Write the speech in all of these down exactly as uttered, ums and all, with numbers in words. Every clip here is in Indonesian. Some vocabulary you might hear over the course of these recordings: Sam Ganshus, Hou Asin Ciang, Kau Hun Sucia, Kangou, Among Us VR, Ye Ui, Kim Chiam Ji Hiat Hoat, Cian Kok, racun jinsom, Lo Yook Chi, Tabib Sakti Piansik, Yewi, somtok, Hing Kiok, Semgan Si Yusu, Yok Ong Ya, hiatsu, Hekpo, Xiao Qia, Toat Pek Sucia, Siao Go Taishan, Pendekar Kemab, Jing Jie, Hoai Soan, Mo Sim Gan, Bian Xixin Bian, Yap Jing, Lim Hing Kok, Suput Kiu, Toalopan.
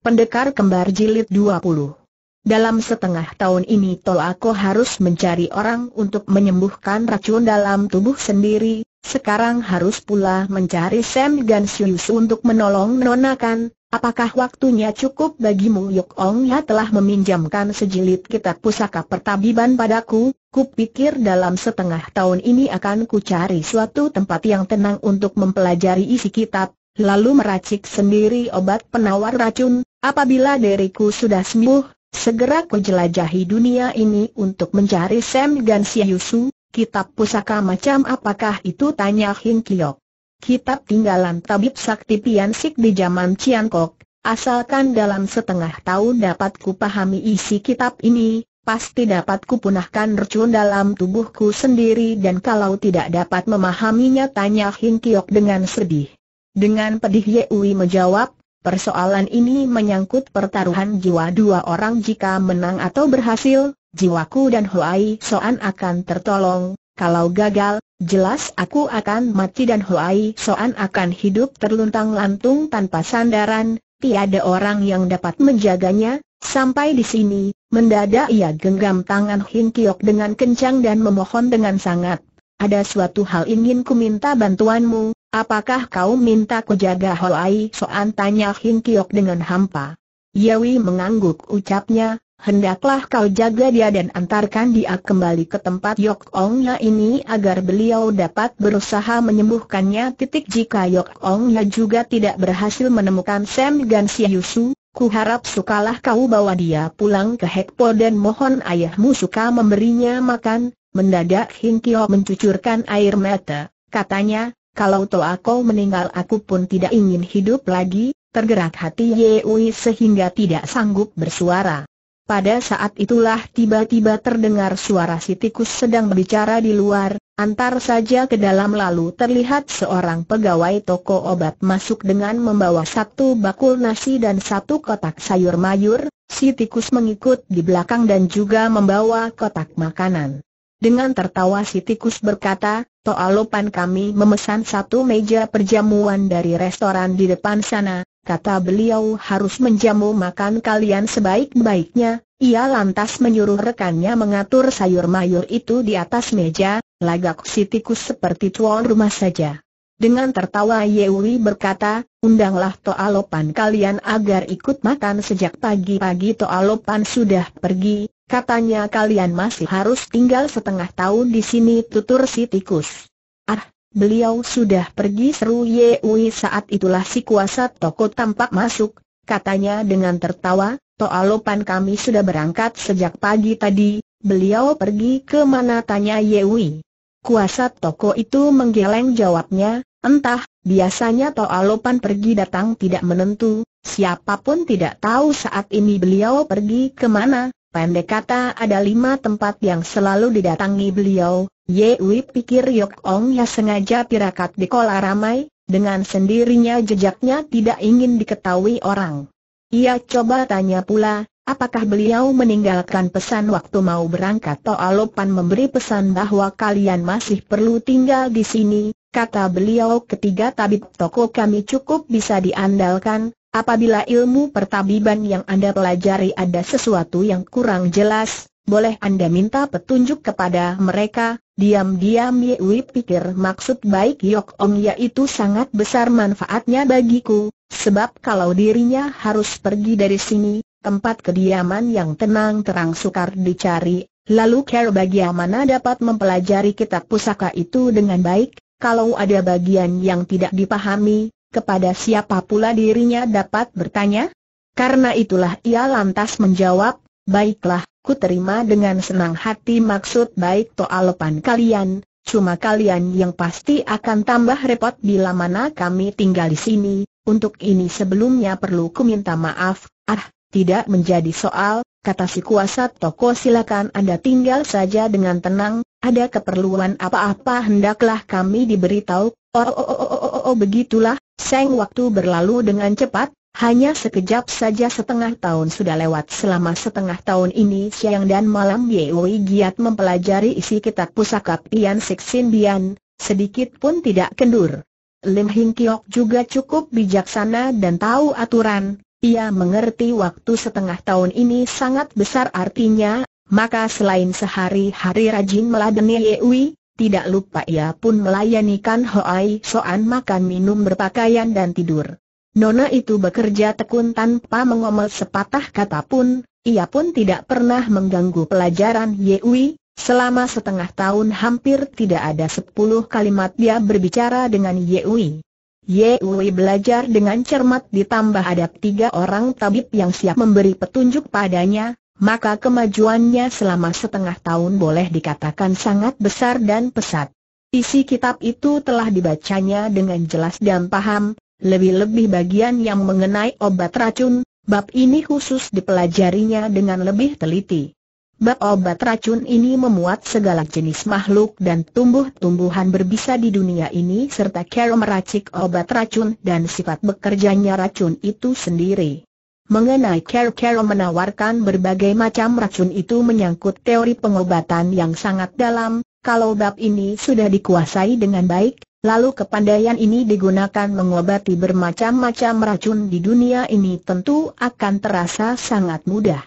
Pendekar Kembar Jilid dua puluh. Dalam setengah tahun ini Tol aku harus mencari orang untuk menyembuhkan racun dalam tubuh sendiri. Sekarang harus pula mencari Sam Ganshus untuk menolong nonakan. Apakah waktunya cukup bagimu? Yok Ong Ya telah meminjamkan sejilid kitab pusaka pertabiban padaku. Kupikir dalam setengah tahun ini akan kucari suatu tempat yang tenang untuk mempelajari isi kitab, lalu meracik sendiri obat penawar racun. Apabila diriku sudah sembuh, segera kujelajahi dunia ini untuk mencari Sam Ganshus Yusu. Kitab pusaka macam apakah itu? Tanya Hing Kiyok. Kitab tinggalan Tabib Sakti Piansik di zaman Cian Kok. Asalkan dalam setengah tahun dapat kupahami isi kitab ini, pasti dapat kupunahkan racun dalam tubuhku sendiri. Dan kalau tidak dapat memahaminya, tanya Hing Kiyok dengan sedih. Dengan pedih Yewi menjawab, persoalan ini menyangkut pertaruhan jiwa dua orang. Jika menang atau berhasil, jiwaku dan Hoai Soan akan tertolong. Kalau gagal, jelas aku akan mati dan Hoai Soan akan hidup terluntang-lantung tanpa sandaran. Tiada orang yang dapat menjaganya. Sampai di sini, mendadak ia genggam tangan Hing Kiyok dengan kencang dan memohon dengan sangat. Ada suatu hal ingin ku minta bantuanmu. Apakah kau minta ku jaga Hoai Soan? Tanya Hing Kiyok dengan hampa. Yewi mengangguk, ucapnya. Hendaklah kau jaga dia dan antarkan dia kembali ke tempat Yok Ong Ya ini agar beliau dapat berusaha menyembuhkannya. Titik Jika Yok Ong Ya juga tidak berhasil menemukan Sam Ganshus Yusu, ku harap sukalah kau bawa dia pulang ke Hekpo dan mohon ayahmu suka memberinya makan. Mendadak Hing Kiyok mencucurkan air mata. Katanya, kalau toh aku meninggal aku pun tidak ingin hidup lagi. Tergerak hati Yewi sehingga tidak sanggup bersuara. Pada saat itulah tiba-tiba terdengar suara si tikus sedang berbicara di luar. Antar saja ke dalam, lalu terlihat seorang pegawai toko obat masuk dengan membawa satu bakul nasi dan satu kotak sayur mayur. Si tikus mengikut di belakang dan juga membawa kotak makanan. Dengan tertawa si tikus berkata, "Toalopan, kami memesan satu meja perjamuan dari restoran di depan sana." Kata beliau harus menjamu makan kalian sebaik-baiknya. Ia lantas menyuruh rekannya mengatur sayur mayur itu di atas meja. Lagak si tikus seperti tuan rumah saja. Dengan tertawa Yewi berkata, undanglah Toalopan kalian agar ikut makan. Sejak pagi-pagi Toalopan sudah pergi. Katanya kalian masih harus tinggal setengah tahun di sini, tutur si tikus. Ah, beliau sudah pergi, seru Yewi. Saat itulah si kuasa toko tampak masuk. Katanya dengan tertawa, Toalopan kami sudah berangkat sejak pagi tadi. Beliau pergi ke mana? Tanya Yewi. Kuasa toko itu menggeleng, jawabnya. Entah, biasanya Toalopan pergi datang tidak menentu. Siapapun tidak tahu saat ini beliau pergi ke mana. Pendek kata, ada lima tempat yang selalu didatangi beliau. Yewi pikir Yok Ong Ya sengaja tirakat di kola ramai. Dengan sendirinya jejaknya tidak ingin diketahui orang. Ia coba tanya pula, apakah beliau meninggalkan pesan waktu mau berangkat? Toalopan memberi pesan bahwa kalian masih perlu tinggal di sini. Kata beliau, ketiga tabib toko kami cukup bisa diandalkan. Apabila ilmu pertabiban yang Anda pelajari ada sesuatu yang kurang jelas, boleh Anda minta petunjuk kepada mereka. Diam-diam Yewi pikir maksud baik Yok Ong Ya itu sangat besar manfaatnya bagiku. Sebab kalau dirinya harus pergi dari sini, tempat kediaman yang tenang terang sukar dicari. Lalu care bagaimana dapat mempelajari kitab pusaka itu dengan baik. Kalau ada bagian yang tidak dipahami, kepada siapa pula dirinya dapat bertanya? Karena itulah ia lantas menjawab, baiklah, ku terima dengan senang hati maksud baik Toalopan kalian. Cuma kalian yang pasti akan tambah repot bila mana kami tinggal di sini. Untuk ini sebelumnya perlu ku minta maaf. Ah, tidak menjadi soal, kata si kuasa toko, silakan Anda tinggal saja dengan tenang. Ada keperluan apa-apa hendaklah kami diberitahu. Oh, oh, oh, oh, oh, oh, begitulah. Seng waktu berlalu dengan cepat, hanya sekejap saja setengah tahun sudah lewat. Selama setengah tahun ini siang dan malam Yewi giat mempelajari isi kitab pusaka Bian Xixin Bian, sedikit pun tidak kendur. Lim Hing Kok juga cukup bijaksana dan tahu aturan. Ia mengerti waktu setengah tahun ini sangat besar artinya, maka selain sehari-hari rajin meladeni Yewi, tidak lupa ia pun melayani Kan Hoai Soan makan minum berpakaian dan tidur. Nona itu bekerja tekun tanpa mengomel sepatah kata pun, ia pun tidak pernah mengganggu pelajaran Yewi. Selama setengah tahun hampir tidak ada sepuluh kalimat dia berbicara dengan Yewi. Yewi belajar dengan cermat ditambah ada tiga orang tabib yang siap memberi petunjuk padanya, maka kemajuannya selama setengah tahun boleh dikatakan sangat besar dan pesat. Isi kitab itu telah dibacanya dengan jelas dan paham, lebih-lebih bagian yang mengenai obat racun, bab ini khusus dipelajarinya dengan lebih teliti. Bab obat racun ini memuat segala jenis makhluk dan tumbuh-tumbuhan berbisa di dunia ini serta cara meracik obat racun dan sifat bekerjanya racun itu sendiri. Mengenai cara-cara menawarkan berbagai macam racun itu menyangkut teori pengobatan yang sangat dalam. Kalau bab ini sudah dikuasai dengan baik, lalu kepandaian ini digunakan mengobati bermacam-macam racun di dunia ini tentu akan terasa sangat mudah.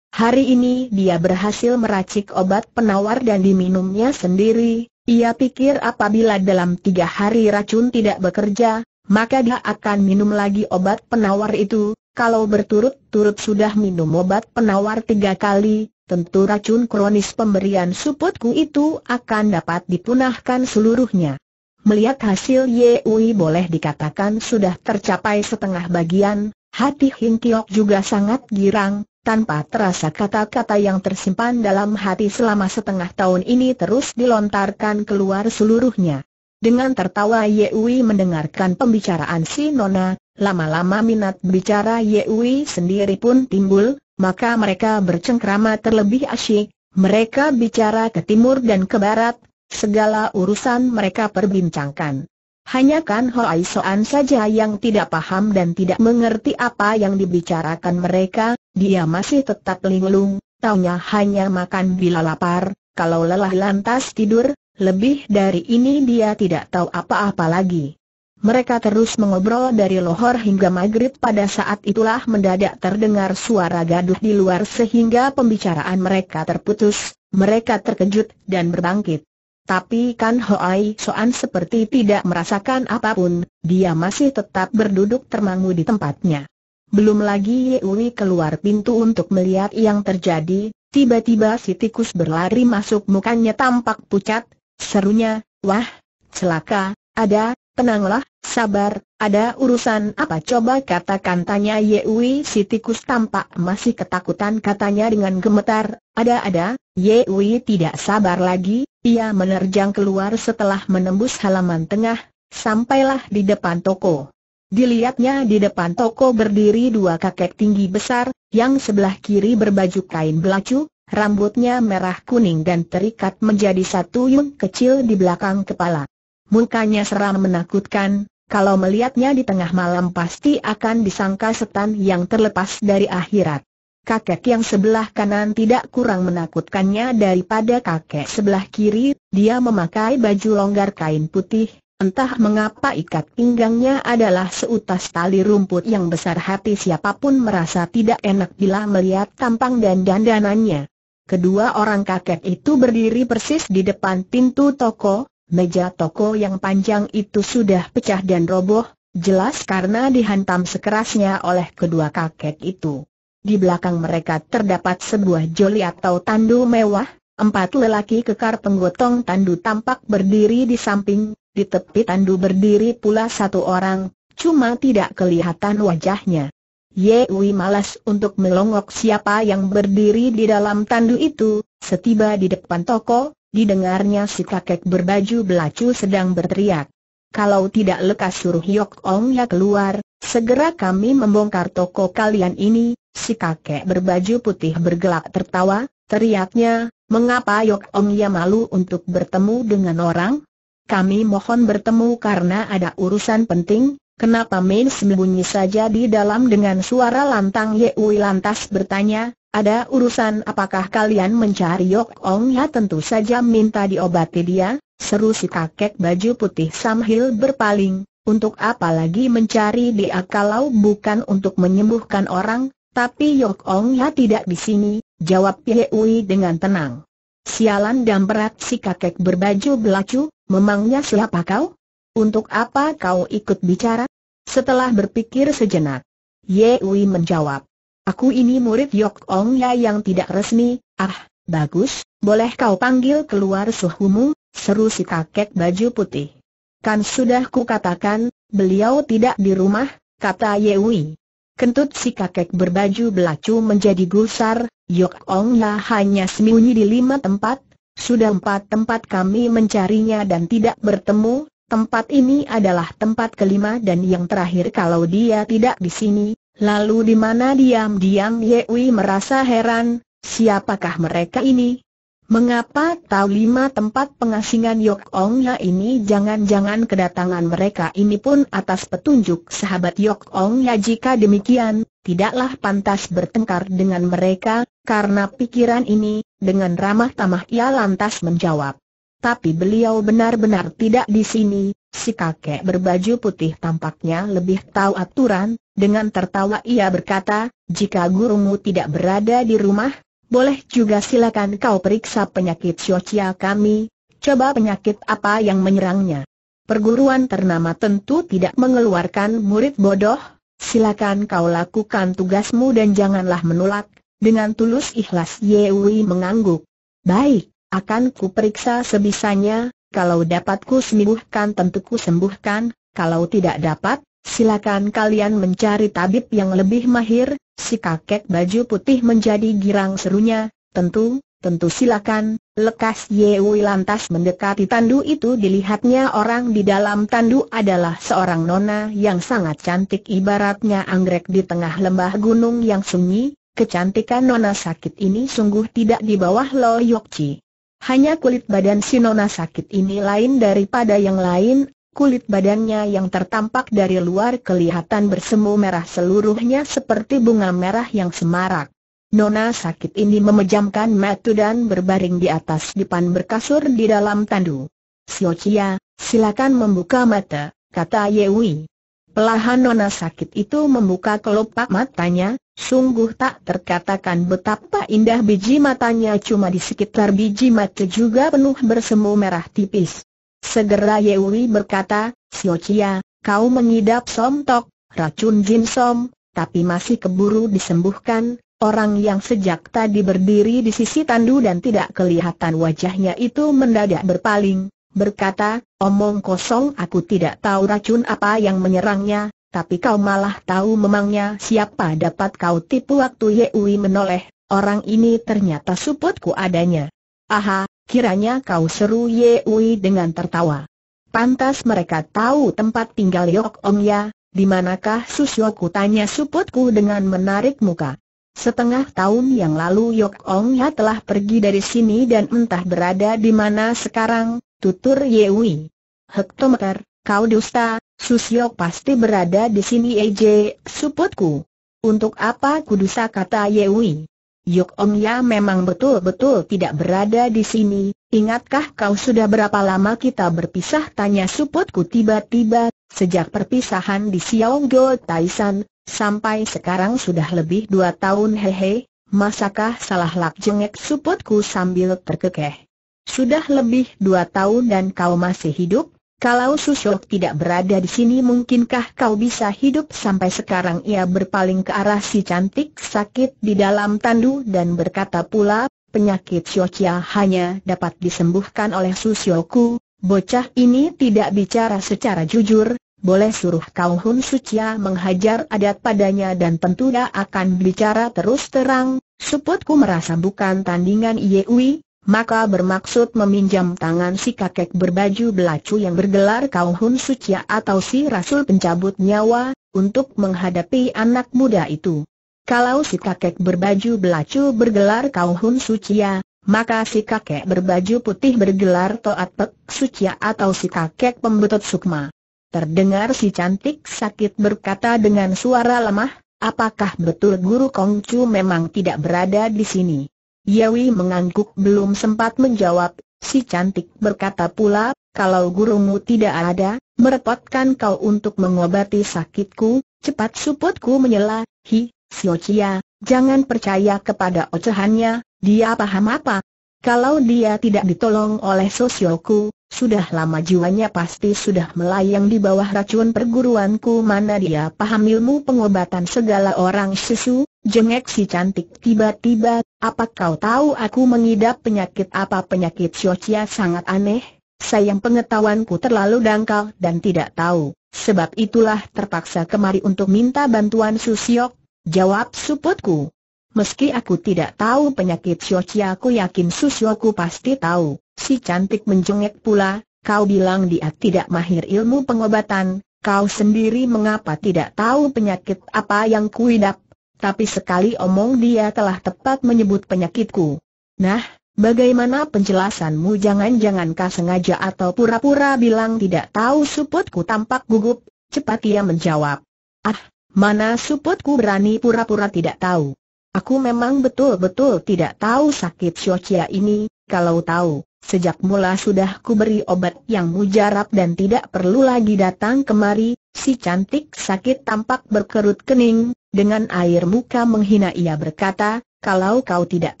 Hari ini dia berhasil meracik obat penawar dan diminumnya sendiri. Ia pikir apabila dalam tiga hari racun tidak bekerja, maka dia akan minum lagi obat penawar itu. Kalau berturut-turut sudah minum obat penawar tiga kali, tentu racun kronis pemberian suputku itu akan dapat dipunahkan seluruhnya. Melihat hasil Yewi boleh dikatakan sudah tercapai setengah bagian, hati Hing Kok juga sangat girang. Tanpa terasa kata-kata yang tersimpan dalam hati selama setengah tahun ini terus dilontarkan keluar seluruhnya. Dengan tertawa Yewi mendengarkan pembicaraan si Nona, lama-lama minat bicara Yewi sendiri pun timbul, maka mereka bercengkrama terlebih asyik, mereka bicara ke timur dan ke barat, segala urusan mereka perbincangkan. Hanya Kan Hoai Soan saja yang tidak paham dan tidak mengerti apa yang dibicarakan mereka, dia masih tetap linglung, taunya hanya makan bila lapar, kalau lelah lantas tidur, lebih dari ini dia tidak tahu apa-apa lagi. Mereka terus mengobrol dari lohor hingga maghrib pada saat itulah mendadak terdengar suara gaduh di luar sehingga pembicaraan mereka terputus, mereka terkejut dan berbangkit. Tapi Kan Hoai Soan seperti tidak merasakan apapun, dia masih tetap berduduk termangu di tempatnya. Belum lagi Yewi keluar pintu untuk melihat yang terjadi, tiba-tiba si tikus berlari masuk mukanya tampak pucat, serunya, "Wah, celaka, ada, tenanglah, sabar, ada urusan apa coba katakan," tanya Yewi. Si tikus tampak masih ketakutan katanya dengan gemetar, "Ada-ada." Yewi tidak sabar lagi, ia menerjang keluar setelah menembus halaman tengah, sampailah di depan toko. Dilihatnya di depan toko berdiri dua kakek tinggi besar, yang sebelah kiri berbaju kain belacu, rambutnya merah kuning dan terikat menjadi satu yung kecil di belakang kepala. Mukanya seram menakutkan, kalau melihatnya di tengah malam pasti akan disangka setan yang terlepas dari akhirat. Kakek yang sebelah kanan tidak kurang menakutkannya daripada kakek sebelah kiri, dia memakai baju longgar kain putih, entah mengapa ikat pinggangnya adalah seutas tali rumput yang besar hati siapapun merasa tidak enak bila melihat tampang dan dandanannya. Kedua orang kakek itu berdiri persis di depan pintu toko, meja toko yang panjang itu sudah pecah dan roboh, jelas karena dihantam sekerasnya oleh kedua kakek itu. Di belakang mereka terdapat sebuah joli atau tandu mewah, empat lelaki kekar penggotong tandu tampak berdiri di samping, di tepi tandu berdiri pula satu orang, cuma tidak kelihatan wajahnya. Yewi malas untuk melongok siapa yang berdiri di dalam tandu itu, setiba di depan toko, didengarnya si kakek berbaju belacu sedang berteriak. "Kalau tidak lekas suruh Yok Ong Ya keluar, segera kami membongkar toko kalian ini." Si kakek berbaju putih bergelak tertawa, teriaknya, "Mengapa Yok Ong Ya malu untuk bertemu dengan orang? Kami mohon bertemu karena ada urusan penting." "Kenapa main sembunyi saja di dalam?" dengan suara lantang Yewi lantas bertanya, "Ada urusan apakah kalian mencari Yok Ong Ya?" "Tentu saja minta diobati dia," seru si kakek baju putih sambil berpaling, Untuk apa lagi mencari dia kalau bukan untuk menyembuhkan orang? Tapi Yok Ong Ya tidak di sini, jawab Ye Ui dengan tenang. Sialan dan berat si kakek berbaju belacu, memangnya siapa kau? Untuk apa kau ikut bicara? Setelah berpikir sejenak, Ye Ui menjawab, aku ini murid Yok Ong Ya yang tidak resmi. Ah, bagus, boleh kau panggil keluar suhumu, seru si kakek baju putih. Kan sudah kukatakan, beliau tidak di rumah, kata Ye Ui. Kentut si kakek berbaju belacu menjadi gusar, Yok Ong Ya hanya sembunyi di lima tempat, sudah empat tempat kami mencarinya dan tidak bertemu, tempat ini adalah tempat kelima dan yang terakhir kalau dia tidak di sini. Lalu di mana diam-diam Ye Ui merasa heran, siapakah mereka ini? Mengapa tahu lima tempat pengasingan Yok Ong Ya ini? Jangan-jangan kedatangan mereka ini pun atas petunjuk sahabat Yok Ong Ya. Jika demikian, tidaklah pantas bertengkar dengan mereka. Karena pikiran ini, dengan ramah tamah ia lantas menjawab, tapi beliau benar-benar tidak di sini. Si kakek berbaju putih tampaknya lebih tahu aturan. Dengan tertawa ia berkata, jika gurumu tidak berada di rumah, boleh juga silakan kau periksa penyakit Xiao Qia kami. Coba penyakit apa yang menyerangnya. Perguruan ternama tentu tidak mengeluarkan murid bodoh. Silakan kau lakukan tugasmu dan janganlah menolak. Dengan tulus ikhlas Ye Ui mengangguk. Baik, akan ku periksa sebisanya. Kalau dapat ku sembuhkan tentu ku sembuhkan. Kalau tidak dapat, silakan kalian mencari tabib yang lebih mahir. Si kakek baju putih menjadi girang, serunya, tentu, tentu silakan. Lekas Ye Ui lantas mendekati tandu itu. Dilihatnya orang di dalam tandu adalah seorang nona yang sangat cantik, ibaratnya anggrek di tengah lembah gunung yang sunyi. Kecantikan nona sakit ini sungguh tidak di bawah Lo Yook Chi. Hanya kulit badan si nona sakit ini lain daripada yang lain. Kulit badannya yang tertampak dari luar kelihatan bersemu merah seluruhnya seperti bunga merah yang semarak. Nona sakit ini memejamkan mata dan berbaring di atas dipan berkasur di dalam tandu. Xiao Qia, silakan membuka mata, kata Ye Ui. Pelahan nona sakit itu membuka kelopak matanya. Sungguh tak terkatakan betapa indah biji matanya, cuma di sekitar biji mata juga penuh bersemu merah tipis. Segera Ye Ui berkata, Xiao Qia, kau mengidap somtok, racun jinsom, tapi masih keburu disembuhkan. Orang yang sejak tadi berdiri di sisi tandu dan tidak kelihatan wajahnya itu mendadak berpaling, berkata, omong kosong, aku tidak tahu racun apa yang menyerangnya, tapi kau malah tahu memangnya siapa? Dapat kau tipu. Waktu Ye Ui menoleh, orang ini ternyata suputku adanya. Aha, kiranya kau, seru Ye Ui dengan tertawa. Pantas mereka tahu tempat tinggal Yok Ong Ya. Di manakah susuku, tanya suputku dengan menarik muka. Setengah tahun yang lalu Yok Ong Ya telah pergi dari sini dan entah berada di mana sekarang, tutur Ye Ui. Hektometer, kau dusta, susuku pasti berada di sini. Ej, suputku. Untuk apa kudusta, kata Ye Ui. Yok Ong Ya memang betul-betul tidak berada di sini. Ingatkah kau sudah berapa lama kita berpisah, tanya suputku tiba-tiba. Sejak perpisahan di Siao Go Taishan, sampai sekarang sudah lebih dua tahun. Hehe, masakah salah, lak jengek suputku sambil terkekeh. Sudah lebih dua tahun dan kau masih hidup? Kalau Susyok tidak berada di sini, mungkinkah kau bisa hidup sampai sekarang? Ia berpaling ke arah si cantik sakit di dalam tandu dan berkata pula, penyakit Xiao Qia hanya dapat disembuhkan oleh Susyoku. Bocah ini tidak bicara secara jujur. Boleh suruh kau Hun Sucia menghajar adat padanya dan tentu dia akan bicara terus terang. Suputku merasa bukan tandingan Ye Ui, maka bermaksud meminjam tangan si kakek berbaju belacu yang bergelar Kau Hun Sucia atau si Rasul Pencabut Nyawa, untuk menghadapi anak muda itu. Kalau si kakek berbaju belacu bergelar Kau Hun Sucia, maka si kakek berbaju putih bergelar Toat Pek Sucia atau si kakek pembetut sukma. Terdengar si cantik sakit berkata dengan suara lemah, apakah betul guru Kongcu memang tidak berada di sini? Ye Ui mengangguk, belum sempat menjawab, Si cantik berkata pula, kalau gurumu tidak ada, merepotkan kau untuk mengobati sakitku. Cepat Suputku menyela, hi, Xiao Qia, jangan percaya kepada ocehannya, dia paham apa? Kalau dia tidak ditolong oleh sosioku, sudah lama jiwanya pasti sudah melayang di bawah racun perguruanku. Mana dia paham ilmu pengobatan segala orang susu, jengek si cantik tiba-tiba. Apa kau tahu aku mengidap penyakit apa? Penyakit Xiao Qia sangat aneh, sayang pengetahuanku terlalu dangkal dan tidak tahu. Sebab itulah terpaksa kemari untuk minta bantuan Susiok, jawab Suputku. Meski aku tidak tahu penyakit Xiao Qia, aku yakin Susiokku pasti tahu. Si cantik menjengek pula, kau bilang dia tidak mahir ilmu pengobatan, kau sendiri mengapa tidak tahu penyakit apa yang kuidap? Tapi sekali omong dia telah tepat menyebut penyakitku. Nah, bagaimana penjelasanmu? Jangan-jangan kau sengaja atau pura-pura bilang tidak tahu? Suputku tampak gugup, cepat ia menjawab. Ah, mana Suputku berani pura-pura tidak tahu. Aku memang betul-betul tidak tahu sakit Xiao Qia ini. Kalau tahu, sejak mula sudah ku beri obat yang mujarab dan tidak perlu lagi datang kemari. Si cantik sakit tampak berkerut kening, dengan air muka menghina ia berkata, kalau kau tidak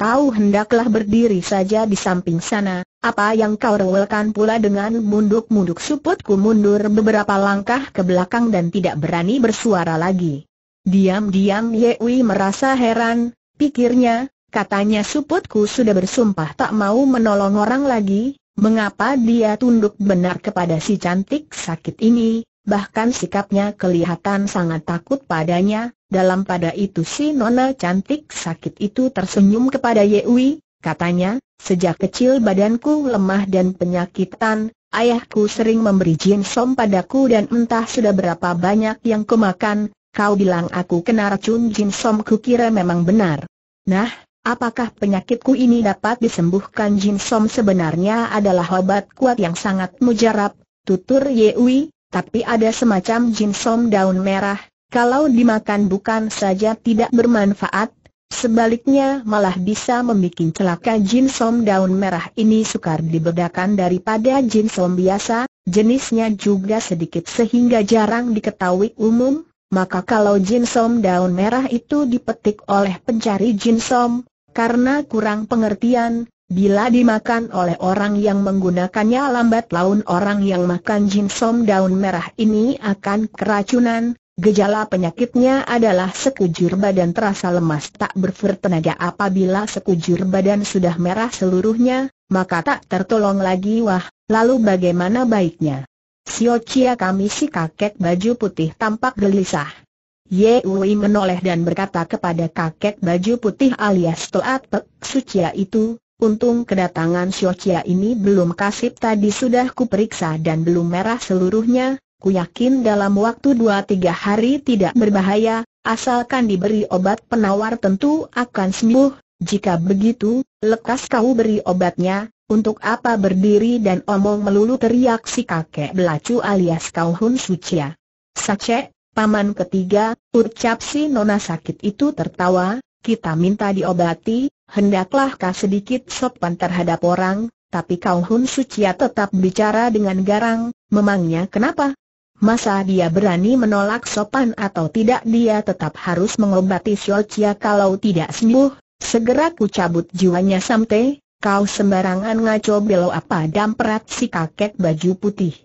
tahu hendaklah berdiri saja di samping sana. Apa yang kau rewelkan pula dengan munduk-munduk? Suputku mundur beberapa langkah ke belakang dan tidak berani bersuara lagi. Diam-diam Yewi merasa heran, pikirnya, katanya Suputku sudah bersumpah tak mau menolong orang lagi, mengapa dia tunduk benar kepada si cantik sakit ini? Bahkan sikapnya kelihatan sangat takut padanya. Dalam pada itu si nona cantik sakit itu tersenyum kepada Yewi, katanya, sejak kecil badanku lemah dan penyakitan, ayahku sering memberi jinsom padaku dan entah sudah berapa banyak yang kumakan. Kau bilang aku kena racun jinsom, kukira memang benar. Nah, apakah penyakitku ini dapat disembuhkan? Jinsom sebenarnya adalah obat kuat yang sangat mujarab, tutur Yewi. Tapi ada semacam jinsom daun merah, kalau dimakan bukan saja tidak bermanfaat, sebaliknya malah bisa membuat celaka. Jinsom daun merah ini sukar dibedakan daripada jinsom biasa, jenisnya juga sedikit sehingga jarang diketahui umum. Maka kalau jinsom daun merah itu dipetik oleh pencari jinsom, karena kurang pengertian, bila dimakan oleh orang yang menggunakannya lambat laun orang yang makan jinsom daun merah ini akan keracunan. Gejala penyakitnya adalah sekujur badan terasa lemas tak bertenaga. Apabila sekujur badan sudah merah seluruhnya, maka tak tertolong lagi. Wah, lalu bagaimana baiknya? Xiao Qia, kami si kakek baju putih tampak gelisah. Yewi menoleh dan berkata kepada kakek baju putih alias Toat Pek Sucia itu, untung kedatangan Xiao Qia ini belum kasip, tadi sudah kuperiksa dan belum merah seluruhnya. Ku yakin dalam waktu dua tiga hari tidak berbahaya, asalkan diberi obat penawar tentu akan sembuh. Jika begitu, lekas kau beri obatnya. Untuk apa berdiri dan omong melulu, teriak si kakek belacu alias Kau Hun Sucia. Sace, paman ketiga, ucap si nona sakit itu tertawa, kita minta diobati. Hendaklah kau sedikit sopan terhadap orang, tapi Kau Hun Sucia tetap bicara dengan garang. Memangnya kenapa? Masa dia berani menolak sopan atau tidak? Dia tetap harus mengobati Xiao Qia. Kalau tidak sembuh, segera ku cabut jiwanya. Sampai kau sembarangan ngaco belo apa? Damprat si kakek baju putih.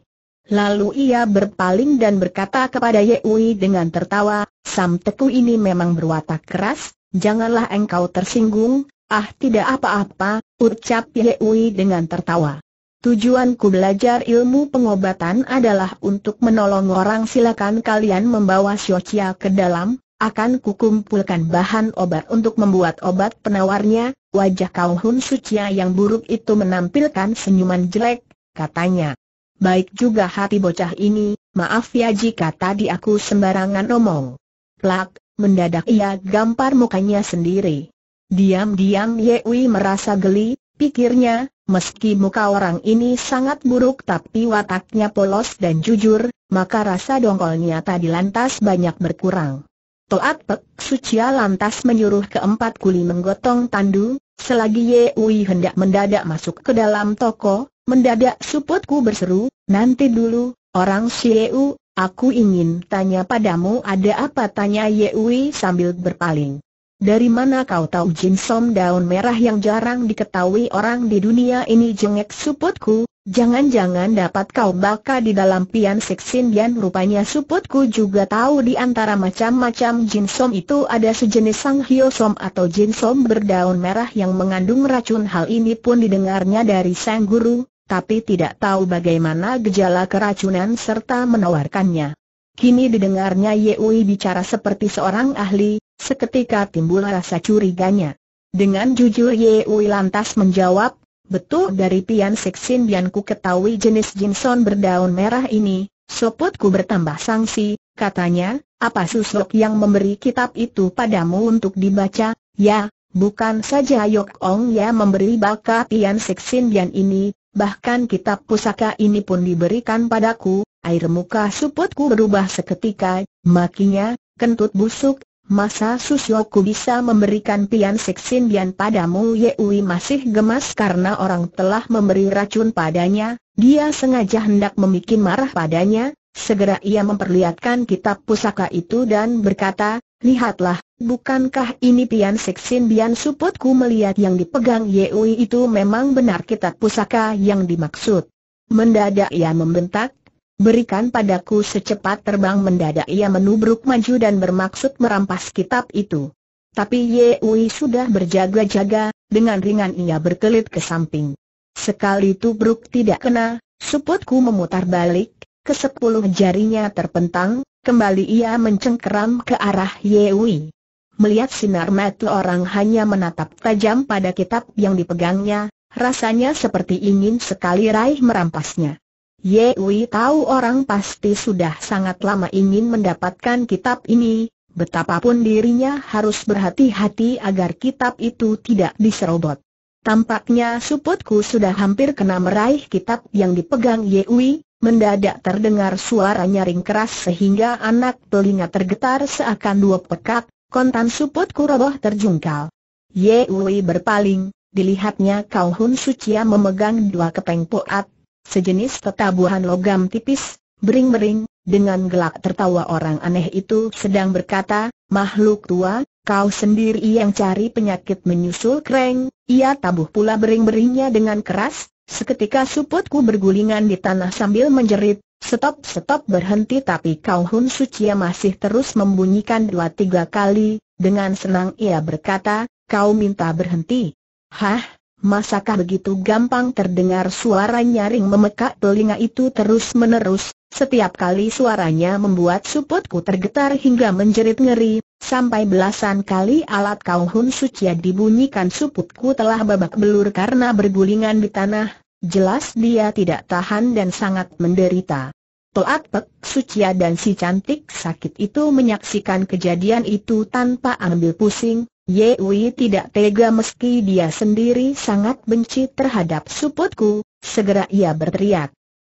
Lalu ia berpaling dan berkata kepada Yewi dengan tertawa, Samteku ini memang berwatak keras. Janganlah engkau tersinggung. Ah, tidak apa-apa, ucap Yewi dengan tertawa. Tujuanku belajar ilmu pengobatan adalah untuk menolong orang. Silakan kalian membawa Xiao Qia ke dalam, akan kukumpulkan bahan obat untuk membuat obat penawarnya. Wajah Kau Hun Sucia yang buruk itu menampilkan senyuman jelek, katanya. Baik juga hati bocah ini, maaf ya jika tadi aku sembarangan omong. Plak. Mendadak ia gampar mukanya sendiri. Diam-diam Yewi merasa geli, pikirnya, meski muka orang ini sangat buruk tapi wataknya polos dan jujur, maka rasa dongkolnya tadi lantas banyak berkurang. Toat Pek Sucia lantas menyuruh keempat kuli menggotong tandu. Selagi Ye Ui hendak mendadak masuk ke dalam toko, mendadak Suputku berseru, "Nanti dulu, orang Sieu, aku ingin tanya padamu." "Ada apa?" tanya Ye Ui sambil berpaling. "Dari mana kau tahu jinsom daun merah yang jarang diketahui orang di dunia ini?" jengek Suputku. "Jangan-jangan dapat kau baka di dalam Pian Xixin Bian." Rupanya Suputku juga tahu di antara macam-macam jinsom itu ada sejenis sang hyosom atau jinsom berdaun merah yang mengandung racun. Hal ini pun didengarnya dari sang guru, tapi tidak tahu bagaimana gejala keracunan serta menawarkannya. Kini didengarnya Yewi bicara seperti seorang ahli, seketika timbul rasa curiganya. Dengan jujur Yewi lantas menjawab, "Betul, dari Pian Xixin Bian ku ketahui jenis jinsom berdaun merah ini." Suputku bertambah sangsi, katanya, "Apa susok yang memberi kitab itu padamu untuk dibaca?" "Ya, bukan saja Yok Ong Ya memberi baka Pian Xixin Bian ini, bahkan kitab pusaka ini pun diberikan padaku." Air muka Suputku berubah seketika, makinya, "Kentut busuk, masa susyoku bisa memberikan Pian Xixin Bian padamu?" Yewi masih gemas karena orang telah memberi racun padanya. Dia sengaja hendak membuat marah padanya. Segera ia memperlihatkan kitab pusaka itu dan berkata, "Lihatlah, bukankah ini Pian Xixin Bian?" Suputku melihat yang dipegang Yewi itu memang benar kitab pusaka yang dimaksud. Mendadak ia membentak, "Berikan padaku!" Secepat terbang mendadak ia menubruk maju dan bermaksud merampas kitab itu. Tapi Ye Ui sudah berjaga-jaga, dengan ringan ia berkelit ke samping. Sekali tubruk tidak kena, Suputku memutar balik, kesepuluh jarinya terpentang, kembali ia mencengkeram ke arah Ye Ui. Melihat sinar mata orang hanya menatap tajam pada kitab yang dipegangnya, rasanya seperti ingin sekali raih merampasnya. Ye Ui tahu orang pasti sudah sangat lama ingin mendapatkan kitab ini, betapapun dirinya harus berhati-hati agar kitab itu tidak diserobot. Tampaknya Suputku sudah hampir kena meraih kitab yang dipegang Ye Ui, mendadak terdengar suara nyaring keras sehingga anak telinga tergetar seakan dua pekat, kontan Suputku roboh terjungkal. Ye Ui berpaling, dilihatnya Kau Hun Sucia memegang dua keping poat, sejenis tetabuhan logam tipis, bering-bering. Dengan gelak tertawa orang aneh itu sedang berkata, "Makhluk tua, kau sendiri yang cari penyakit menyusul kreng." Ia tabuh pula bering-beringnya dengan keras. Seketika Suputku bergulingan di tanah sambil menjerit, "Stop, stop, berhenti!" Tapi Kau Hun Sucia masih terus membunyikan dua tiga kali. Dengan senang ia berkata, "Kau minta berhenti? Hah? Masakah begitu gampang?" Terdengar suara nyaring memekak telinga itu terus-menerus. Setiap kali suaranya membuat Suputku tergetar hingga menjerit ngeri. Sampai belasan kali alat Kau Hun Sucia dibunyikan. Suputku telah babak belur karena bergulingan di tanah. Jelas dia tidak tahan dan sangat menderita. Toat Pek Sucia dan si cantik sakit itu menyaksikan kejadian itu tanpa ambil pusing. Ye Ui tidak tega meski dia sendiri sangat benci terhadap Suputku. Segera ia berteriak,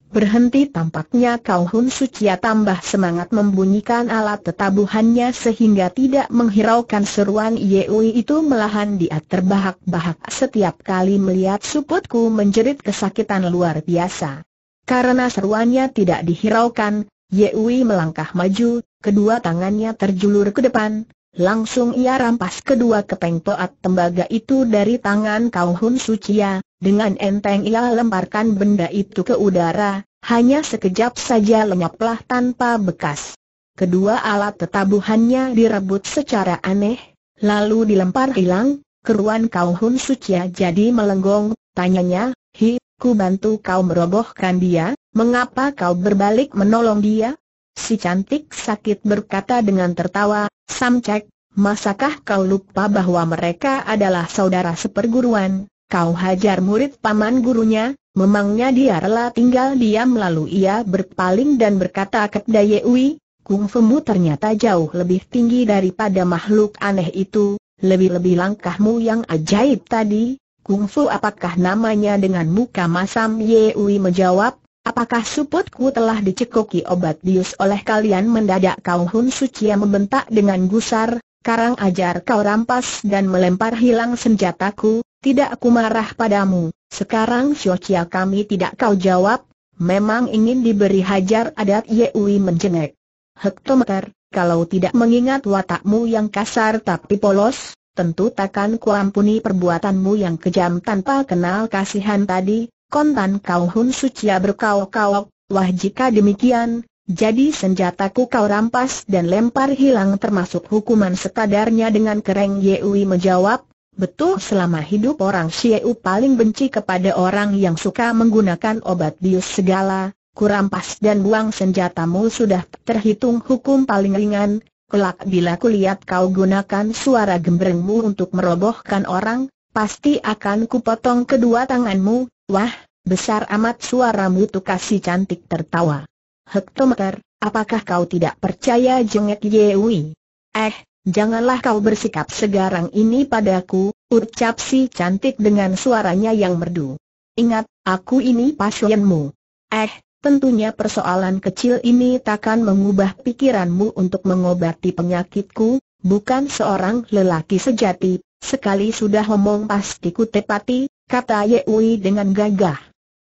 "Berhenti!" Tampaknya Kau Hun Sucia tambah semangat membunyikan alat tetabuhannya sehingga tidak menghiraukan seruan Ye Ui itu, melahan dia terbahak-bahak setiap kali melihat Suputku menjerit kesakitan luar biasa. Karena seruannya tidak dihiraukan, Ye Ui melangkah maju, kedua tangannya terjulur ke depan. Langsung ia rampas kedua keping poat tembaga itu dari tangan Kau Hun Sucia. Dengan enteng ia lemparkan benda itu ke udara. Hanya sekejap saja lenyaplah tanpa bekas. Kedua alat tetabuhannya direbut secara aneh, lalu dilempar hilang. Keruan Kau Hun Sucia jadi melenggong. Tanyanya, "Hi, ku bantu kau merobohkan dia, mengapa kau berbalik menolong dia?" Si cantik sakit berkata dengan tertawa, "Samcek, masakah kau lupa bahwa mereka adalah saudara seperguruan? Kau hajar murid paman gurunya, memangnya dia rela tinggal diam?" Lalu ia berpaling dan berkata kepada Ye Ui, "Kungfumu ternyata jauh lebih tinggi daripada makhluk aneh itu, lebih-lebih langkahmu yang ajaib tadi. Kungfu apakah namanya?" Dengan muka masam Ye Ui menjawab, Apakah suputku telah dicekoki obat bius oleh kalian? Mendadak Kau Hun Sucia membentak dengan gusar, "Karang ajar kau rampas dan melempar hilang senjataku, tidak aku marah padamu. Sekarang Xiao Qia kami tidak kau jawab, memang ingin diberi hajar adat?" Yewi menjengek. "Hektometer, kalau tidak mengingat watakmu yang kasar tapi polos, tentu takkan kuampuni perbuatanmu yang kejam tanpa kenal kasihan tadi." Kontan Kau Hun Sucia berkaok-kaok, "Wah, jika demikian, jadi senjataku kau rampas dan lempar hilang termasuk hukuman sekadarnya?" Dengan kereng Yewi menjawab, "Betul, selama hidup orang Xiu paling benci kepada orang yang suka menggunakan obat bius segala. Kurampas dan buang senjatamu sudah terhitung hukum paling ringan. Kelak bila kulihat kau gunakan suara gembrengmu untuk merobohkan orang, pasti akan kupotong kedua tanganmu." "Wah, besar amat suaramu!" Tukasi cantik tertawa. "Hektometer, apakah kau tidak percaya?" jengek Yewi. "Eh, janganlah kau bersikap segarang ini padaku," ucap si cantik dengan suaranya yang merdu. "Ingat, aku ini pasienmu." "Eh, tentunya persoalan kecil ini takkan mengubah pikiranmu untuk mengobati penyakitku. Bukan seorang lelaki sejati, sekali sudah ngomong pasti ku tepati," kata Yewi dengan gagah.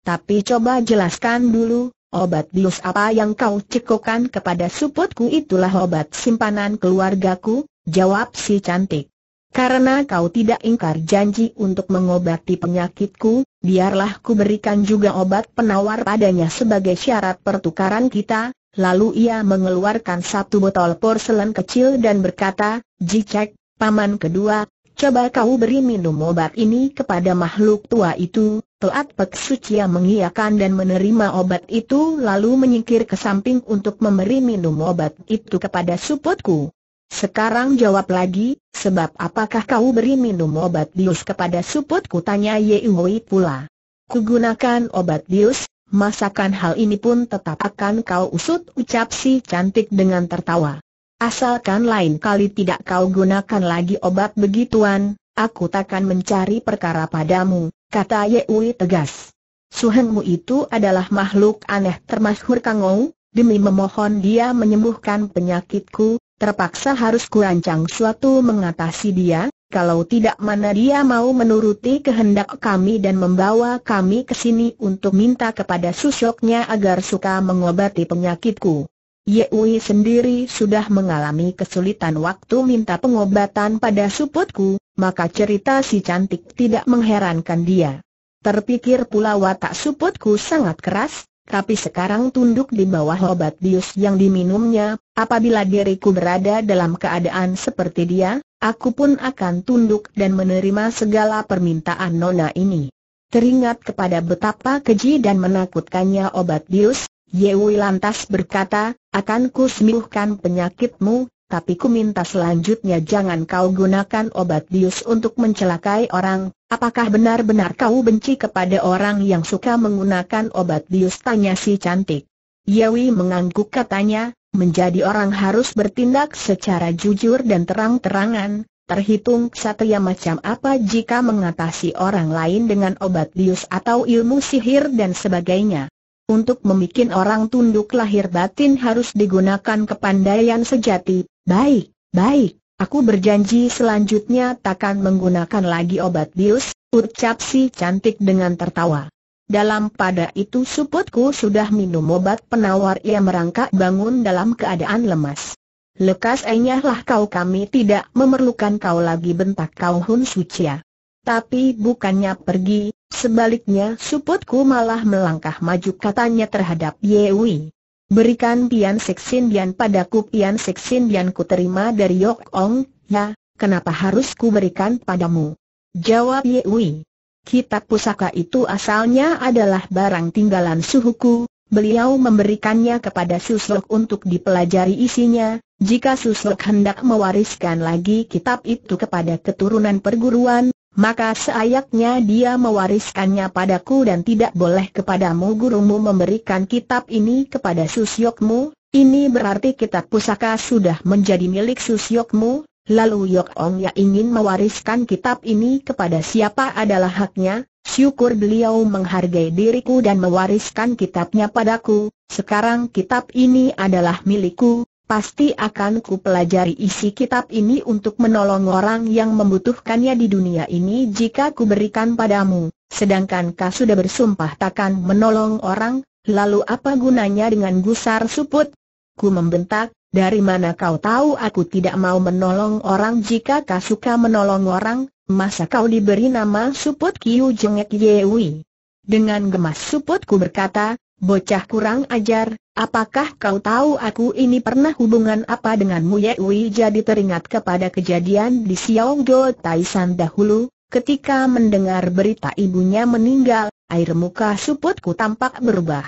"Tapi coba jelaskan dulu. Obat bius apa yang kau cekokan kepada suputku?" "Itulah obat simpanan keluargaku," jawab si cantik. "Karena kau tidak ingkar janji untuk mengobati penyakitku, biarlah ku berikan juga obat penawar padanya sebagai syarat pertukaran kita." Lalu ia mengeluarkan satu botol porselen kecil dan berkata, "Jicek, paman kedua, coba kau beri minum obat ini kepada makhluk tua itu." Toat Pek Sucia mengiyakan dan menerima obat itu lalu menyingkir ke samping untuk memberi minum obat itu kepada suputku. "Sekarang jawab lagi, sebab apakah kau beri minum obat bius kepada suputku?" tanya Yewi pula. "Kugunakan obat bius, masakan hal ini pun tetap akan kau usut," ucap si cantik dengan tertawa. "Asalkan lain kali tidak kau gunakan lagi obat begituan, aku takkan mencari perkara padamu," kata Yewi tegas. "Suhengmu itu adalah makhluk aneh termasyhur Kangou. Demi memohon dia menyembuhkan penyakitku, terpaksa harus kurancang suatu mengatasi dia. Kalau tidak, mana dia mau menuruti kehendak kami dan membawa kami ke sini untuk minta kepada susoknya agar suka mengobati penyakitku." Yewi sendiri sudah mengalami kesulitan waktu minta pengobatan pada suputku, maka cerita si cantik tidak mengherankan dia. Terpikir pula watak suputku sangat keras, tapi sekarang tunduk di bawah obat bius yang diminumnya. Apabila diriku berada dalam keadaan seperti dia, aku pun akan tunduk dan menerima segala permintaan nona ini. Teringat kepada betapa keji dan menakutkannya obat bius, Yewi lantas berkata, "Akan ku sembuhkan penyakitmu, tapi ku minta selanjutnya jangan kau gunakan obat bius untuk mencelakai orang." "Apakah benar-benar kau benci kepada orang yang suka menggunakan obat bius?" tanya si cantik. Yewi mengangguk, katanya, "Menjadi orang harus bertindak secara jujur dan terang-terangan. Terhitung satria macam apa jika mengatasi orang lain dengan obat bius atau ilmu sihir dan sebagainya. Untuk membuat orang tunduk lahir batin harus digunakan kepandaian sejati." "Baik, baik, aku berjanji selanjutnya takkan menggunakan lagi obat bius," ucap si cantik dengan tertawa. Dalam pada itu suputku sudah minum obat penawar. Ia merangkak bangun dalam keadaan lemas. "Lekas enyahlah kau, kami tidak memerlukan kau lagi," bentak Kau Hun Sucia. Tapi bukannya pergi, sebaliknya suputku malah melangkah maju, katanya terhadap Yewi, "Berikan Bian Xixin Bian padaku." "Bian Xixin Bian ku terima dari Yok Ong Ya, kenapa harus ku berikan padamu?" jawab Yewi. "Kitab pusaka itu asalnya adalah barang tinggalan suhuku, beliau memberikannya kepada Susok untuk dipelajari isinya. Jika Susok hendak mewariskan lagi kitab itu kepada keturunan perguruan, maka seayaknya dia mewariskannya padaku dan tidak boleh kepadamu. Gurumu memberikan kitab ini kepada Susyokmu, ini berarti kitab pusaka sudah menjadi milik Susyokmu. Lalu Yok Ong Ya ingin mewariskan kitab ini kepada siapa adalah haknya. syukur beliau menghargai diriku dan mewariskan kitabnya padaku. Sekarang kitab ini adalah milikku, pasti akan ku pelajari isi kitab ini untuk menolong orang yang membutuhkannya di dunia ini jika ku berikan padamu. Sedangkan kau sudah bersumpah takkan menolong orang, lalu apa gunanya dengan gusar Suput? Ku membentak, dari mana kau tahu aku tidak mau menolong orang? Jika kau suka menolong orang, masa kau diberi nama Suput Kiu? Jengek Yewi. Dengan gemas Suputku berkata, bocah kurang ajar, apakah kau tahu aku ini pernah hubungan apa denganmu? Yewi jadi teringat kepada kejadian di Siao Go Taishan dahulu, ketika mendengar berita ibunya meninggal, air muka Suputku tampak berubah.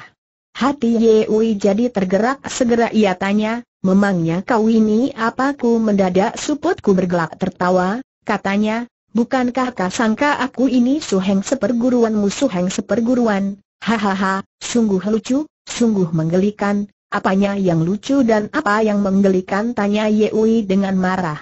Hati Yewi jadi tergerak, segera ia tanya, memangnya kau ini apaku? Mendadak Suputku bergelak tertawa, katanya, bukankah kau sangka aku ini suheng seperguruanmu? Suheng seperguruan? Hahaha, sungguh lucu, sungguh menggelikan. Apanya yang lucu dan apa yang menggelikan? Tanya Yewi dengan marah.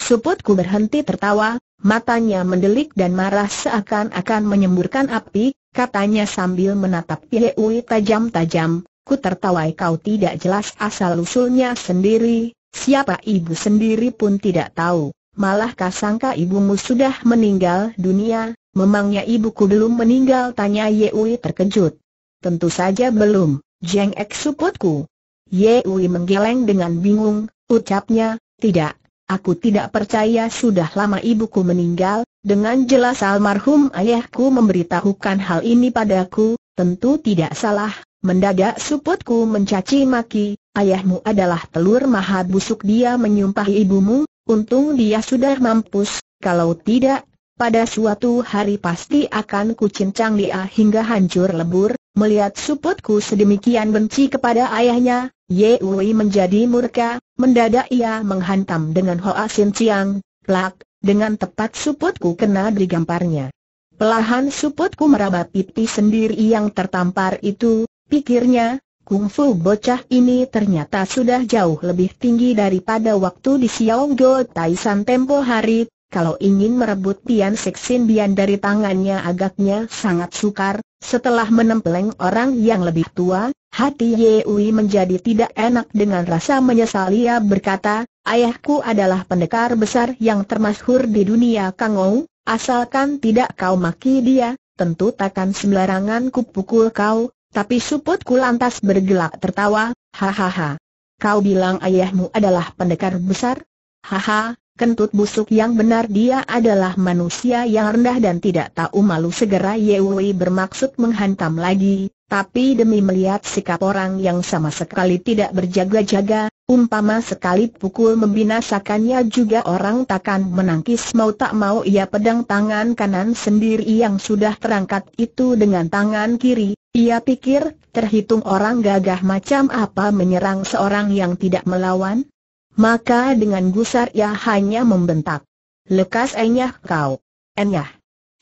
Suputku berhenti tertawa, matanya mendelik dan marah seakan-akan menyemburkan api. Katanya sambil menatap Yewi tajam-tajam, ku tertawai kau tidak jelas asal-usulnya sendiri. Siapa ibu sendiri pun tidak tahu. Malah kau sangka ibumu sudah meninggal dunia. Memangnya ibuku belum meninggal? Tanya Yewi terkejut. Tentu saja belum, jengek Suputku. Yewi menggeleng dengan bingung, ucapnya, tidak, aku tidak percaya. Sudah lama ibuku meninggal. Dengan jelas almarhum ayahku memberitahukan hal ini padaku. Tentu tidak salah. Mendadak Suputku mencaci maki, ayahmu adalah telur maha busuk. Dia menyumpahi ibumu. Untung dia sudah mampus. Kalau tidak, pada suatu hari pasti akan kucincang dia hingga hancur lebur. Melihat Suputku sedemikian benci kepada ayahnya, Yewi menjadi murka. Mendadak ia menghantam dengan Hou Asin Ciang. Plak, dengan tepat Suputku kena digamparnya. Pelahan Suputku meraba pipi sendiri yang tertampar itu. Pikirnya, kungfu bocah ini ternyata sudah jauh lebih tinggi daripada waktu di Siao Go Taishan tempo hari. Kalau ingin merebut Bian Xixin Bian dari tangannya agaknya sangat sukar. Setelah menempeleng orang yang lebih tua, hati Yewi menjadi tidak enak dengan rasa menyesal. Ia berkata, ayahku adalah pendekar besar yang termasyhur di dunia Kangou. Asalkan tidak kau maki dia, tentu takkan sembarangan kupukul kau. Tapi Suputku lantas bergelak tertawa, hahaha. Kau bilang ayahmu adalah pendekar besar? Haha. Kentut busuk yang benar, dia adalah manusia yang rendah dan tidak tahu malu. Segera Yewi bermaksud menghantam lagi, tapi demi melihat sikap orang yang sama sekali tidak berjaga-jaga, umpama sekali pukul membinasakannya juga orang takkan menangkis. Mau tak mau ia pedang tangan kanan sendiri yang sudah terangkat itu dengan tangan kiri. Ia pikir, terhitung orang gagah macam apa menyerang seorang yang tidak melawan? Maka dengan gusar ia hanya membentak, lekas enyah kau, enyah.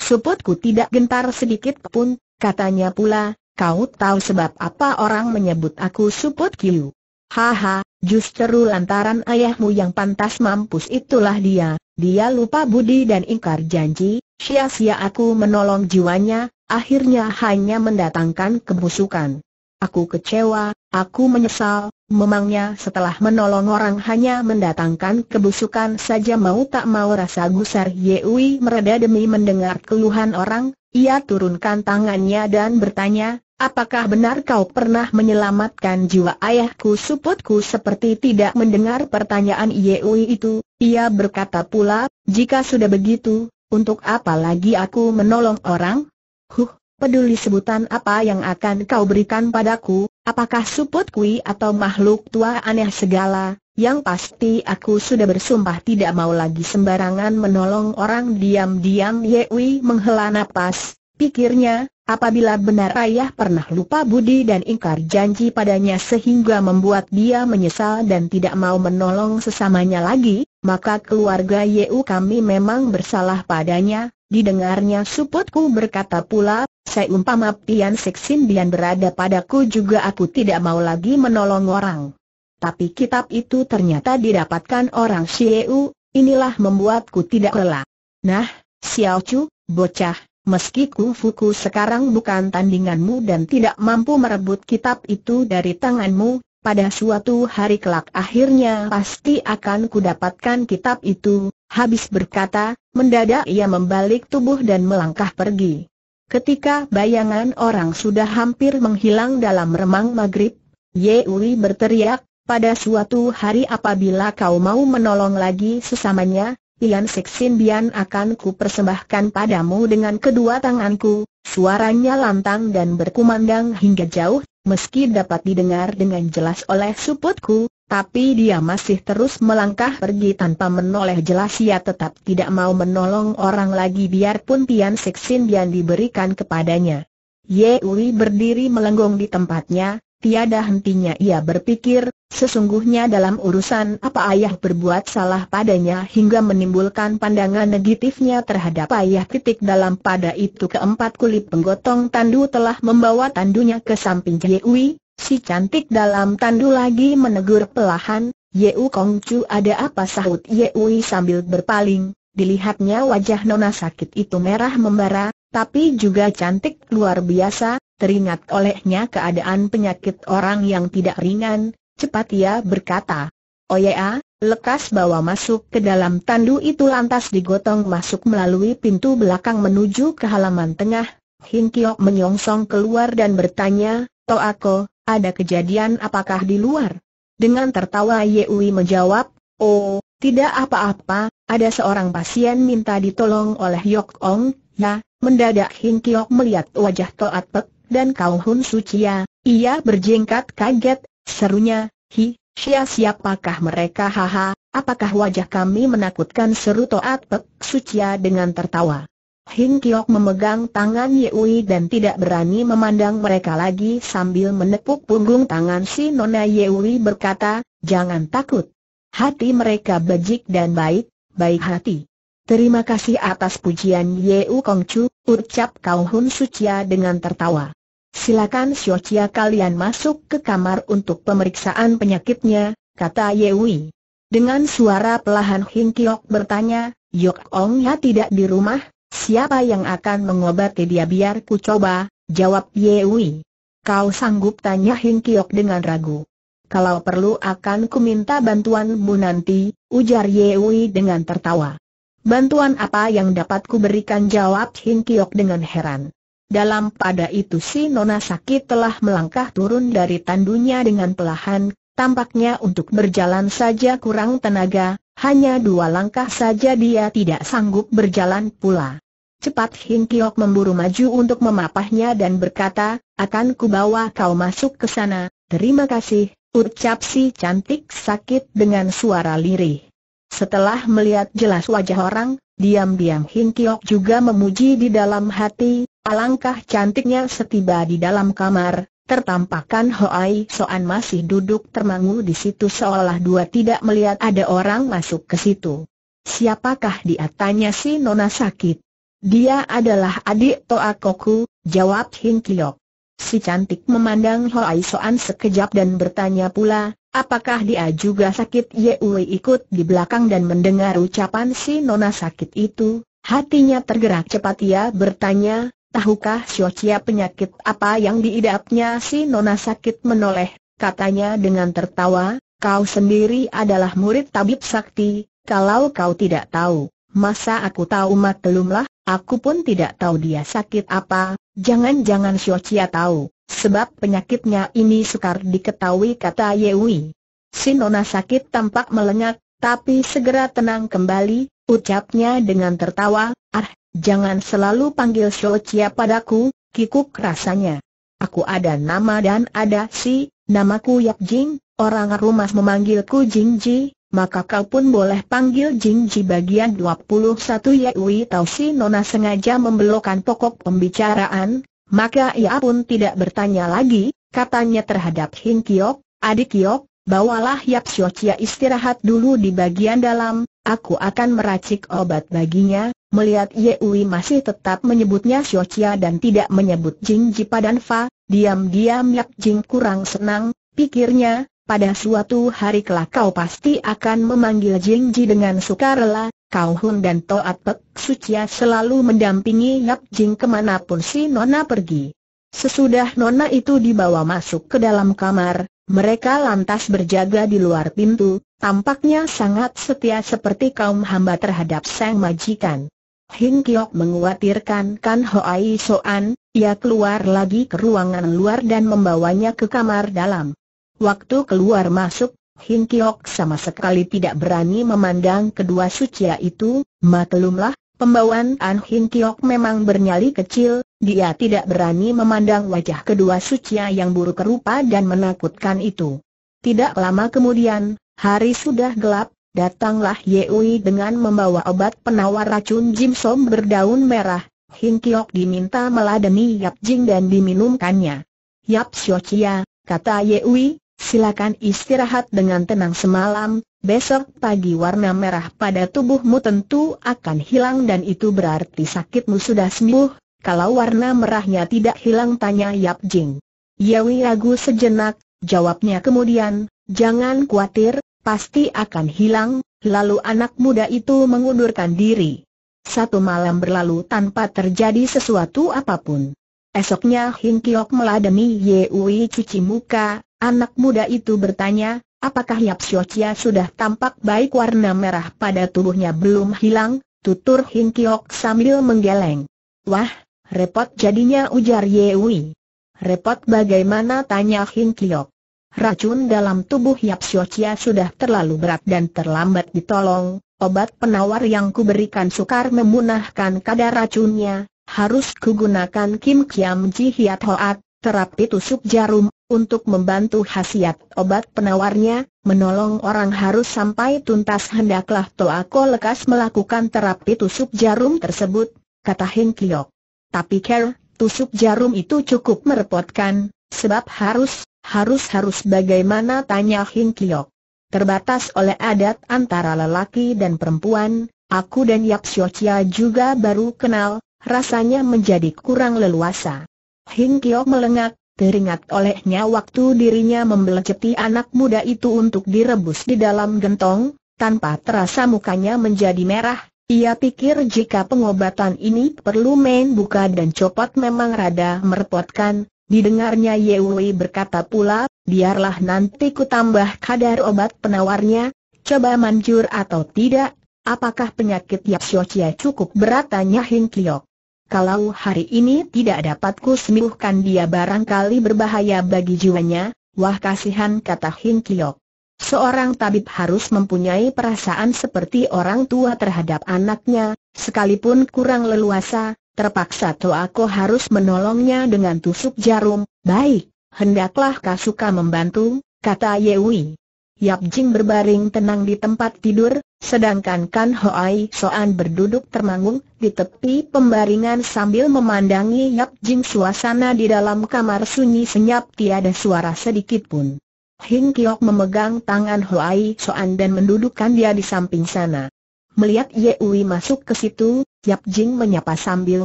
Suputku tidak gentar sedikit pun, katanya pula, kau tahu sebab apa orang menyebut aku Suput Kiu? Haha, justru lantaran ayahmu yang pantas mampus. Itulah dia, dia lupa budi dan ingkar janji, sia-sia aku menolong jiwanya, akhirnya hanya mendatangkan kebusukan. Aku kecewa, aku menyesal. Memangnya setelah menolong orang hanya mendatangkan kebusukan saja? Mau tak mau rasa gusar Yewi mereda. Demi mendengar keluhan orang, ia turunkan tangannya dan bertanya, apakah benar kau pernah menyelamatkan jiwa ayahku? Suputku seperti tidak mendengar pertanyaan Yewi itu. Ia berkata pula, jika sudah begitu, untuk apa lagi aku menolong orang? Huh, peduli sebutan apa yang akan kau berikan padaku? Apakah Suput Kiu atau makhluk tua aneh segala? Yang pasti aku sudah bersumpah tidak mau lagi sembarangan menolong orang. Diam-diam Yewi menghela napas. Pikirnya, apabila benar ayah pernah lupa budi dan ingkar janji padanya sehingga membuat dia menyesal dan tidak mau menolong sesamanya lagi, maka keluarga Yewi kami memang bersalah padanya. Didengarnya Suputku berkata pula, seumpama Pian Xixin Bian berada padaku juga aku tidak mau lagi menolong orang. Tapi kitab itu ternyata didapatkan orang Sieu, inilah membuatku tidak rela. Nah, Xiao Chu, bocah, Meski Kufuku sekarang bukan tandinganmu dan tidak mampu merebut kitab itu dari tanganmu, pada suatu hari kelak akhirnya pasti akan kudapatkan kitab itu." Habis berkata, mendadak ia membalik tubuh dan melangkah pergi. Ketika bayangan orang sudah hampir menghilang dalam remang maghrib, Yewi berteriak, "Pada suatu hari apabila kau mau menolong lagi sesamanya, Pian Xixin Bian akan ku persembahkan padamu dengan kedua tanganku." Suaranya lantang dan berkumandang hingga jauh, meski dapat didengar dengan jelas oleh suputku, tapi dia masih terus melangkah pergi tanpa menoleh jelas. Ia tetap tidak mau menolong orang lagi biarpun Pian Xixin Bian diberikan kepadanya. Yewi berdiri melenggong di tempatnya, tiada hentinya ia berpikir, sesungguhnya dalam urusan apa ayah berbuat salah padanya hingga menimbulkan pandangan negatifnya terhadap ayah. Titik dalam pada itu keempat kuli penggotong tandu telah membawa tandunya ke samping Yewi. Si cantik dalam tandu lagi menegur pelahan, "Yeu Kongcu, ada apa?" sahut Yewi sambil berpaling. Dilihatnya wajah nona sakit itu merah membara, tapi juga cantik luar biasa. Teringat olehnya keadaan penyakit orang yang tidak ringan. Cepat ia berkata, "Oh ya, lekas bawa masuk ke dalam tandu itu." Lantas digotong masuk melalui pintu belakang menuju ke halaman tengah. Hin Kiok menyongsong keluar dan bertanya, "Toh aku, ada kejadian apakah di luar?" Dengan tertawa Yewi menjawab, "Oh, tidak apa-apa, ada seorang pasien minta ditolong oleh Yok Ong Ya." Mendadak Hin Kiok melihat wajah Toat Pek dan Kau Hun Sucia, ia berjingkat kaget. Serunya, "Hi, siapakah mereka? Haha, apakah wajah kami menakutkan?" seru Toat Pek Sucia dengan tertawa. Hin Kiok memegang tangan Yewi dan tidak berani memandang mereka lagi sambil menepuk punggung tangan si nona. Yewi berkata, "Jangan takut. Hati mereka bejik dan baik, baik hati." "Terima kasih atas pujian Yeu Kongcu," ucap Kau Hun Sucia dengan tertawa. "Silakan Xiao Qia kalian masuk ke kamar untuk pemeriksaan penyakitnya," kata Yewi. Dengan suara pelahan Hin Kiok bertanya, "Yok Ong Ya tidak di rumah, siapa yang akan mengobati dia?" "Biar ku coba," jawab Yewi. "Kau sanggup?" tanya Hin Kiok dengan ragu. "Kalau perlu akan ku minta bantuanmu nanti," ujar Yewi dengan tertawa. "Bantuan apa yang dapat ku berikan?" jawab Hin Kiok dengan heran. Dalam pada itu si nona sakit telah melangkah turun dari tandunya dengan pelahan, tampaknya untuk berjalan saja kurang tenaga, hanya dua langkah saja dia tidak sanggup berjalan pula. Cepat Hin Kiok memburu maju untuk memapahnya dan berkata, "Akan kubawa kau masuk ke sana." "Terima kasih," ucap si cantik sakit dengan suara lirih. Setelah melihat jelas wajah orang, diam-diam Hin Kiok juga memuji di dalam hati. Alangkah cantiknya. Setiba di dalam kamar, tertampakkan Hoai Soan masih duduk termangu di situ seolah dia tidak melihat ada orang masuk ke situ. "Siapakah dia?" tanya si nona sakit. "Dia adalah adik Toakoku," jawab Hin Kiok. Si cantik memandang Hoai Soan sekejap dan bertanya pula, "Apakah dia juga sakit?" Yewi ikut di belakang dan mendengar ucapan si nona sakit itu, hatinya tergerak. Cepat ia bertanya, "Tahukah Xiao Qia penyakit apa yang diidapnya?" Si nona sakit menoleh, katanya dengan tertawa, "Kau sendiri adalah murid Tabib Sakti, kalau kau tidak tahu, masa aku tahu?" "Maklumlah, aku pun tidak tahu dia sakit apa." "Jangan-jangan Xiao Qia tahu, sebab penyakitnya ini sukar diketahui," kata Yewi. Si nona sakit tampak melengak, tapi segera tenang kembali, ucapnya dengan tertawa, "Ah, jangan selalu panggil Xiao Qia padaku, kikuk rasanya. Aku ada nama dan ada si, namaku Yap Jing, orang rumah memanggilku Jing Jie, maka kau pun boleh panggil Jing Jie." Bagian dua puluh satu Yewi tahu si nona sengaja membelokkan pokok pembicaraan, maka ia pun tidak bertanya lagi, katanya terhadap Hin Kiok, "Adik Kiok, bawalah Yap Xiao Qia istirahat dulu di bagian dalam, aku akan meracik obat baginya." Melihat Yewi masih tetap menyebutnya Xiao Qia dan tidak menyebut Jing Jie dan Fa, diam-diam Yap Jing kurang senang. Pikirnya, pada suatu hari kelak kau pasti akan memanggil Jing Jie dengan sukarela, Kau Hun dan Toa Pek Sucia selalu mendampingi Yap Jing kemanapun si Nona pergi. Sesudah Nona itu dibawa masuk ke dalam kamar, mereka lantas berjaga di luar pintu, tampaknya sangat setia seperti kaum hamba terhadap sang majikan. Hing Kiok mengkhawatirkan Kan Hoai Soan, ia keluar lagi ke ruangan luar dan membawanya ke kamar dalam. Waktu keluar masuk, Hing Kiok sama sekali tidak berani memandang kedua sucia itu, maklumlah, pembawaan An Hing Kiok memang bernyali kecil, dia tidak berani memandang wajah kedua sucia yang buruk rupa dan menakutkan itu. Tidak lama kemudian, hari sudah gelap, datanglah Yewi dengan membawa obat penawar racun jinsom berdaun merah. Hing Kiok diminta meladeni Yap Jing dan diminumkannya. Yap Xiaoqia, kata Yewi, silakan istirahat dengan tenang semalam, besok pagi warna merah pada tubuhmu tentu akan hilang dan itu berarti sakitmu sudah sembuh. Kalau warna merahnya tidak hilang, tanya Yap Jing. Yewi ragu sejenak, jawabnya kemudian, jangan khawatir, pasti akan hilang. Lalu anak muda itu mengundurkan diri. Satu malam berlalu tanpa terjadi sesuatu apapun. Esoknya Hing Kiok meladeni Yewi cuci muka. Anak muda itu bertanya, apakah Yap Xiaoqia sudah tampak baik? Warna merah pada tubuhnya belum hilang, tutur Hing Kiok sambil menggeleng. Wah, repot jadinya, ujar Yewi. Repot bagaimana, tanya Hing Kiok. Racun dalam tubuh Yap Xiaoqia sudah terlalu berat dan terlambat ditolong, obat penawar yang kuberikan sukar memunahkan kadar racunnya, harus kugunakan Kim Chiam Ji Hiat Hoat, terapi tusuk jarum. Untuk membantu khasiat obat penawarnya, menolong orang harus sampai tuntas. Hendaklah Toako lekas melakukan terapi tusuk jarum tersebut, kata Hing Kiok. Tapi care, tusuk jarum itu cukup merepotkan, sebab harus, harus, harus bagaimana, tanya Hing Kiok. Terbatas oleh adat antara lelaki dan perempuan, aku dan Yap Xiaoqia juga baru kenal, rasanya menjadi kurang leluasa. Hing Kiok melengak. Teringat olehnya waktu dirinya membeleceti anak muda itu untuk direbus di dalam gentong, tanpa terasa mukanya menjadi merah. Ia pikir jika pengobatan ini perlu main buka dan copot memang rada merepotkan. Didengarnya Yewi berkata pula, biarlah nanti ku tambah kadar obat penawarnya, coba manjur atau tidak. Apakah penyakit Yap Xiaoqia cukup berat, tanya Hing Kiok. Kalau hari ini tidak dapatku sembuhkan dia, barangkali berbahaya bagi jiwanya. Wah, kasihan, kata Hing Kiok. Seorang tabib harus mempunyai perasaan seperti orang tua terhadap anaknya, sekalipun kurang leluasa. Terpaksa Toako harus menolongnya dengan tusuk jarum. Baik, hendaklah Kasuka membantu, kata Yewi. Yap Jing berbaring tenang di tempat tidur, sedangkan Kan Hoai Soan berduduk termangung di tepi pembaringan sambil memandangi Yap Jing. Suasana di dalam kamar sunyi senyap, tiada suara sedikit pun. Hing Kiok memegang tangan Hoai Soan dan mendudukkan dia di samping sana. Melihat Yewi masuk ke situ, Yap Jing menyapa sambil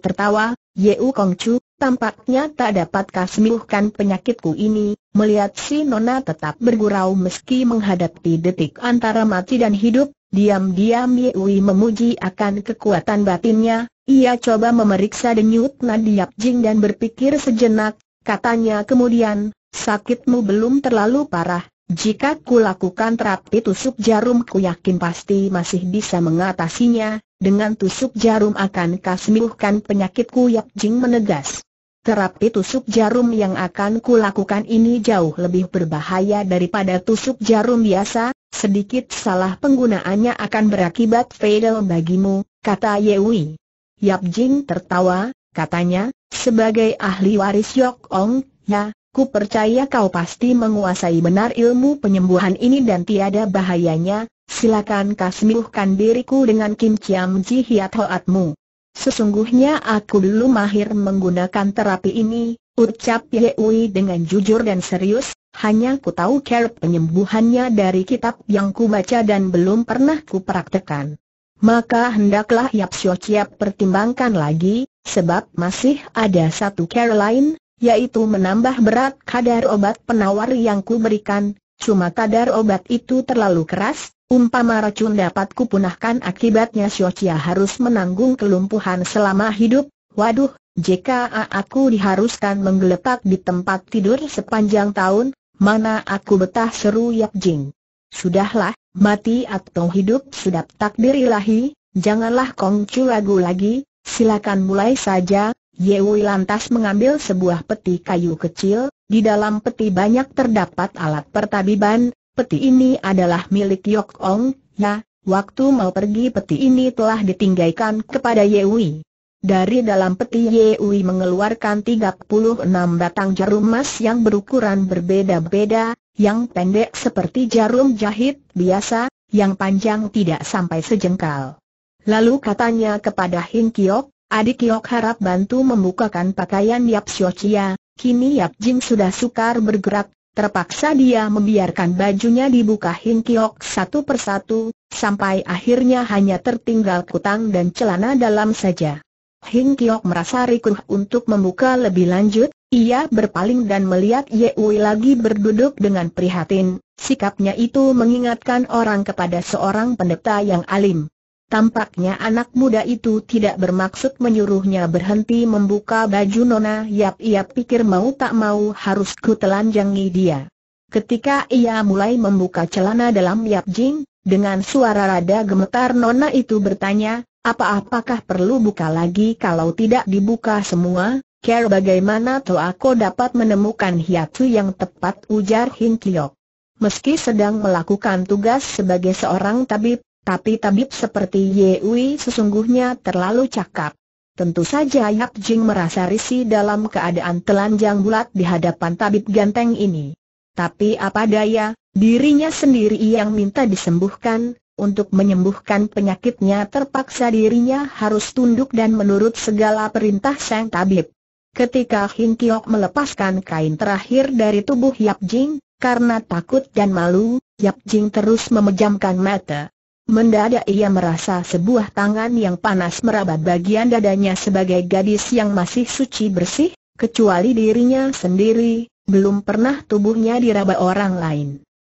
tertawa, Yewu Kongcu, tampaknya tak dapatkah sembuhkan penyakitku ini. Melihat si Nona tetap bergurau meski menghadapi detik antara mati dan hidup, diam-diam Yewi memuji akan kekuatan batinnya. Ia coba memeriksa denyut nadi Yap Jing dan berpikir sejenak, katanya kemudian, sakitmu belum terlalu parah, jika ku lakukan terapi tusuk jarum ku yakin pasti masih bisa mengatasinya, dengan tusuk jarum akan kau sembuhkan penyakitku. Yap Jing menegas. Terapi tusuk jarum yang akan kulakukan ini jauh lebih berbahaya daripada tusuk jarum biasa, sedikit salah penggunaannya akan berakibat fatal bagimu, kata Yewi. Yap Jing tertawa, katanya, sebagai ahli waris Yok Ong Ya, ku percaya kau pasti menguasai benar ilmu penyembuhan ini dan tiada bahayanya, silakan kau sembuhkan diriku dengan Kim Chiam Ji Hiat Hoatmu. Sesungguhnya aku dulu mahir menggunakan terapi ini, ucap Yewi dengan jujur dan serius. Hanya ku tahu cara penyembuhannya dari kitab yang ku baca dan belum pernah ku praktekkan. Maka hendaklah Yap Xiaoqia pertimbangkan lagi, sebab masih ada satu cara lain, yaitu menambah berat kadar obat penawar yang ku berikan. Cuma kadar obat itu terlalu keras Umpama racun dapat kupunahkan, akibatnya Xiao Qia harus menanggung kelumpuhan selama hidup. Waduh, jika aku diharuskan menggeletak di tempat tidur sepanjang tahun, mana aku betah, seru Yap Jing. Sudahlah, mati atau hidup sudah takdir ilahi, janganlah kongcu lagu lagi, silakan mulai saja. Yewi lantas mengambil sebuah peti kayu kecil, di dalam peti banyak terdapat alat pertabiban. Peti ini adalah milik Yok Ong Ya. Waktu mau pergi peti ini telah ditinggalkan kepada Yewi. Dari dalam peti Yewi mengeluarkan tiga puluh enam batang jarum emas yang berukuran berbeda-beda, yang pendek seperti jarum jahit biasa, yang panjang tidak sampai sejengkal. Lalu katanya kepada Hing Kiok, "Adik Kiok, harap bantu membukakan pakaian Yap Xiao Qia." Kini Yap Jing sudah sukar bergerak. Terpaksa dia membiarkan bajunya dibuka Hing Kiok satu persatu, sampai akhirnya hanya tertinggal kutang dan celana dalam saja. Hing Kiok merasa rikuh untuk membuka lebih lanjut, ia berpaling dan melihat Yewi lagi berduduk dengan prihatin, sikapnya itu mengingatkan orang kepada seorang pendeta yang alim. Tampaknya anak muda itu tidak bermaksud menyuruhnya berhenti membuka baju nona Yap. Ia pikir mau tak mau harus kutelanjangi dia. Ketika ia mulai membuka celana dalam, Yap Jing dengan suara rada gemetar nona itu bertanya, "Apa-apakah perlu buka lagi? Kalau tidak dibuka semua, care bagaimana toh aku dapat menemukan hiatsu yang tepat?" ujar Hing Kiok. Meski sedang melakukan tugas sebagai seorang tabib, tapi tabib seperti Yewi sesungguhnya terlalu cakap. Tentu saja Yap Jing merasa risih dalam keadaan telanjang bulat di hadapan tabib ganteng ini. Tapi apa daya, dirinya sendiri yang minta disembuhkan. Untuk menyembuhkan penyakitnya terpaksa dirinya harus tunduk dan menurut segala perintah sang tabib. Ketika Hing Kiok melepaskan kain terakhir dari tubuh Yap Jing, karena takut dan malu, Yap Jing terus memejamkan mata. Mendadak ia merasa sebuah tangan yang panas meraba bagian dadanya. Sebagai gadis yang masih suci bersih, kecuali dirinya sendiri, belum pernah tubuhnya diraba orang lain.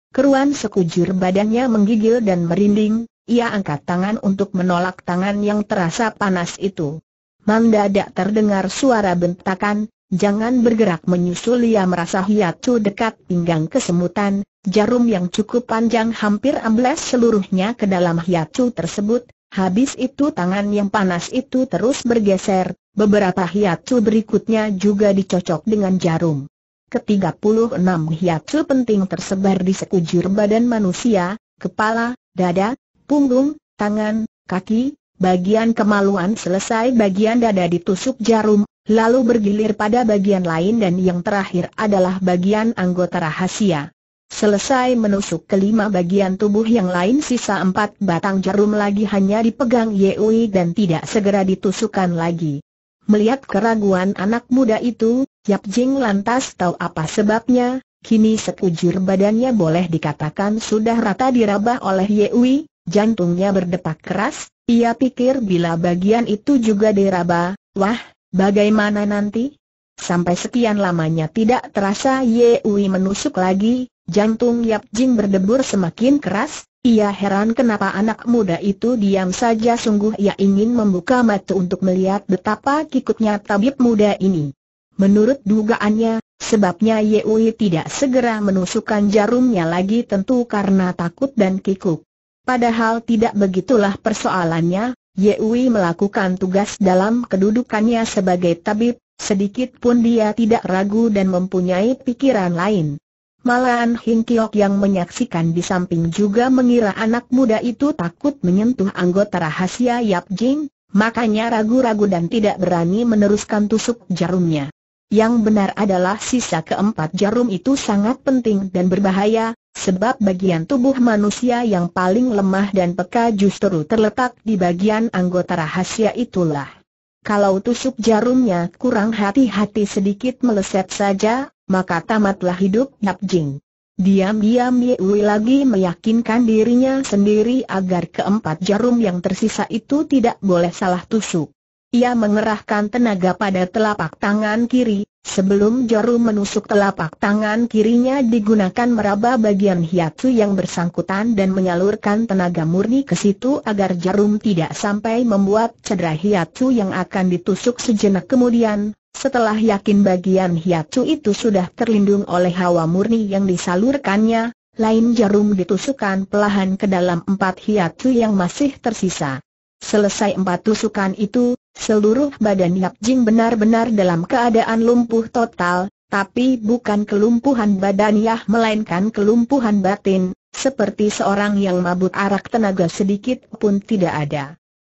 Keruan sekujur badannya menggigil dan merinding, ia angkat tangan untuk menolak tangan yang terasa panas itu. Mendadak terdengar suara bentakan, "Jangan bergerak!" Menyusul ia merasa hiatsu dekat pinggang kesemutan. Jarum yang cukup panjang hampir ambles seluruhnya ke dalam hiatsu tersebut. Habis itu tangan yang panas itu terus bergeser. Beberapa hiatsu berikutnya juga dicocok dengan jarum. Ketiga puluh enam hiatsu penting tersebar di sekujur badan manusia, kepala, dada, punggung, tangan, kaki. Bagian kemaluan selesai, bagian dada ditusuk jarum, lalu bergilir pada bagian lain dan yang terakhir adalah bagian anggota rahasia. Selesai menusuk kelima bagian tubuh yang lain, sisa empat batang jarum lagi hanya dipegang Yewi dan tidak segera ditusukkan lagi. Melihat keraguan anak muda itu, Yap Jing lantas tahu apa sebabnya. Kini sekujur badannya boleh dikatakan sudah rata diraba oleh Yewi. Jantungnya berdetak keras. Ia pikir bila bagian itu juga diraba, wah, bagaimana nanti? Sampai sekian lamanya tidak terasa Yewi menusuk lagi. Jantung Yap Jing berdebur semakin keras. Ia heran kenapa anak muda itu diam saja. Sungguh ia ingin membuka mata untuk melihat betapa kikutnya tabib muda ini. Menurut dugaannya, sebabnya Yewi tidak segera menusukkan jarumnya lagi tentu karena takut dan kikuk. Padahal tidak begitulah persoalannya. Yewi melakukan tugas dalam kedudukannya sebagai tabib. Sedikit pun dia tidak ragu dan mempunyai pikiran lain. Malahan Hing Kiok yang menyaksikan di samping juga mengira anak muda itu takut menyentuh anggota rahasia Yap Jing, makanya ragu-ragu dan tidak berani meneruskan tusuk jarumnya. Yang benar adalah sisa keempat jarum itu sangat penting dan berbahaya, sebab bagian tubuh manusia yang paling lemah dan peka justru terletak di bagian anggota rahasia itulah. Kalau tusuk jarumnya kurang hati-hati sedikit meleset saja, maka tamatlah hidup Yap Jing. Diam-diam Yewi lagi meyakinkan dirinya sendiri agar keempat jarum yang tersisa itu tidak boleh salah tusuk. Ia mengerahkan tenaga pada telapak tangan kiri, Sebelum jarum menusuk telapak tangan kirinya digunakan meraba bagian hiatsu yang bersangkutan dan menyalurkan tenaga murni ke situ agar jarum tidak sampai membuat cedera hiatsu yang akan ditusuk sejenak kemudian. Setelah yakin bagian hiatsu itu sudah terlindung oleh hawa murni yang disalurkannya, lain jarum ditusukkan pelahan ke dalam empat hiatsu yang masih tersisa. Selesai empat tusukan itu, seluruh badan Yap Jing benar-benar dalam keadaan lumpuh total, tapi bukan kelumpuhan badannya melainkan kelumpuhan batin, seperti seorang yang mabuk arak, tenaga sedikit pun tidak ada.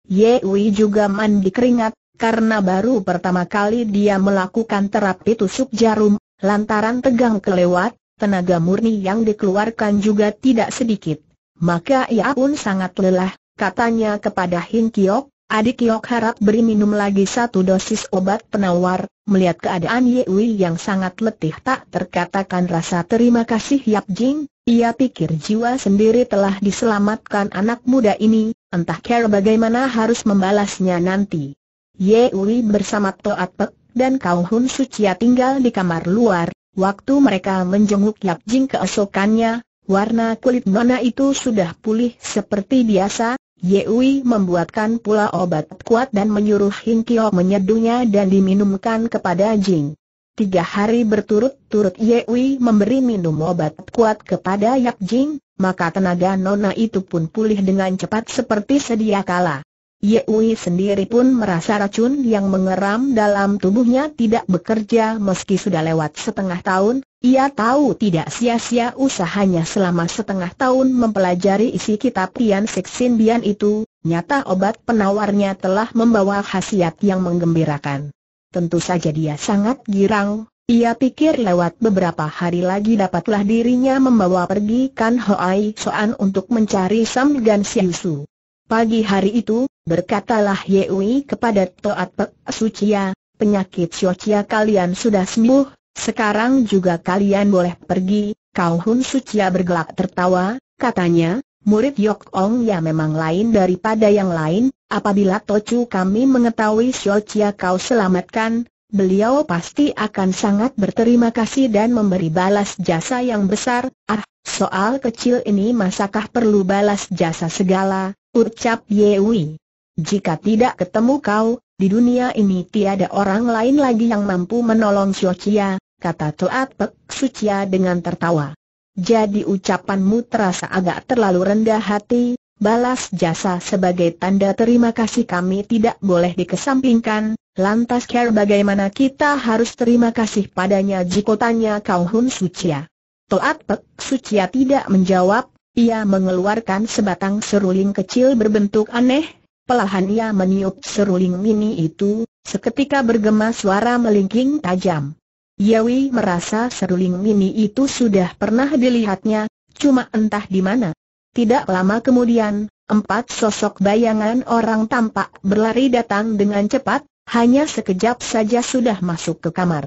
Yewi juga mandi keringat, karena baru pertama kali dia melakukan terapi tusuk jarum, lantaran tegang kelewat, tenaga murni yang dikeluarkan juga tidak sedikit. Maka ia pun sangat lelah. Katanya kepada Hing Kiok, "Adik Kiok harap beri minum lagi satu dosis obat penawar." Melihat keadaan Yewi yang sangat letih tak terkatakan rasa terima kasih Yap Jing, ia pikir jiwa sendiri telah diselamatkan anak muda ini, entah cara bagaimana harus membalasnya nanti. Yewi bersama Toat Pek dan Kau Hun Sucia tinggal di kamar luar. Waktu mereka menjenguk Yap Jing keesokannya, warna kulit nona itu sudah pulih seperti biasa. Yewi membuatkan pula obat kuat dan menyuruh Hing Kiok menyeduhnya dan diminumkan kepada Jing. Tiga hari berturut-turut Yewi memberi minum obat kuat kepada Yap Jing, maka tenaga nona itu pun pulih dengan cepat seperti sedia kala. Yewi sendiri pun merasa racun yang mengeram dalam tubuhnya tidak bekerja meski sudah lewat setengah tahun. Ia tahu tidak sia-sia usahanya selama setengah tahun mempelajari isi kitab Pian Xixin Bian itu. Nyata obat penawarnya telah membawa khasiat yang menggembirakan. Tentu saja dia sangat girang. Ia pikir lewat beberapa hari lagi dapatlah dirinya membawa pergi Kan Hoai Soan untuk mencari Semgan Si Yusu. Pagi hari itu, berkatalah Yewi kepada Toat Pek, "Sucia, penyakit Xiao Qia kalian sudah sembuh. Sekarang juga kalian boleh pergi." Kau Hun Sucia bergelak tertawa, katanya, "Murid Yok Ong Ya memang lain daripada yang lain. Apabila Tocu kami mengetahui Xiao Qia kau selamatkan, beliau pasti akan sangat berterima kasih dan memberi balas jasa yang besar." "Ah, soal kecil ini masakah perlu balas jasa segala?" ucap Yewi. "Jika tidak ketemu kau, di dunia ini tiada orang lain lagi yang mampu menolong Xiao Qia," kata Toat Pek Sucia dengan tertawa. "Jadi ucapanmu terasa agak terlalu rendah hati. Balas jasa sebagai tanda terima kasih kami tidak boleh dikesampingkan. Lantas care bagaimana kita harus terima kasih padanya?" jika tanya Kau Hun Sucia. Toat Pek Sucia tidak menjawab. Ia mengeluarkan sebatang seruling kecil berbentuk aneh. Pelahan ia meniup seruling mini itu, seketika bergema suara melingking tajam. Yewi merasa seruling mini itu sudah pernah dilihatnya, cuma entah di mana. Tidak lama kemudian, empat sosok bayangan orang tampak berlari datang dengan cepat, hanya sekejap saja sudah masuk ke kamar.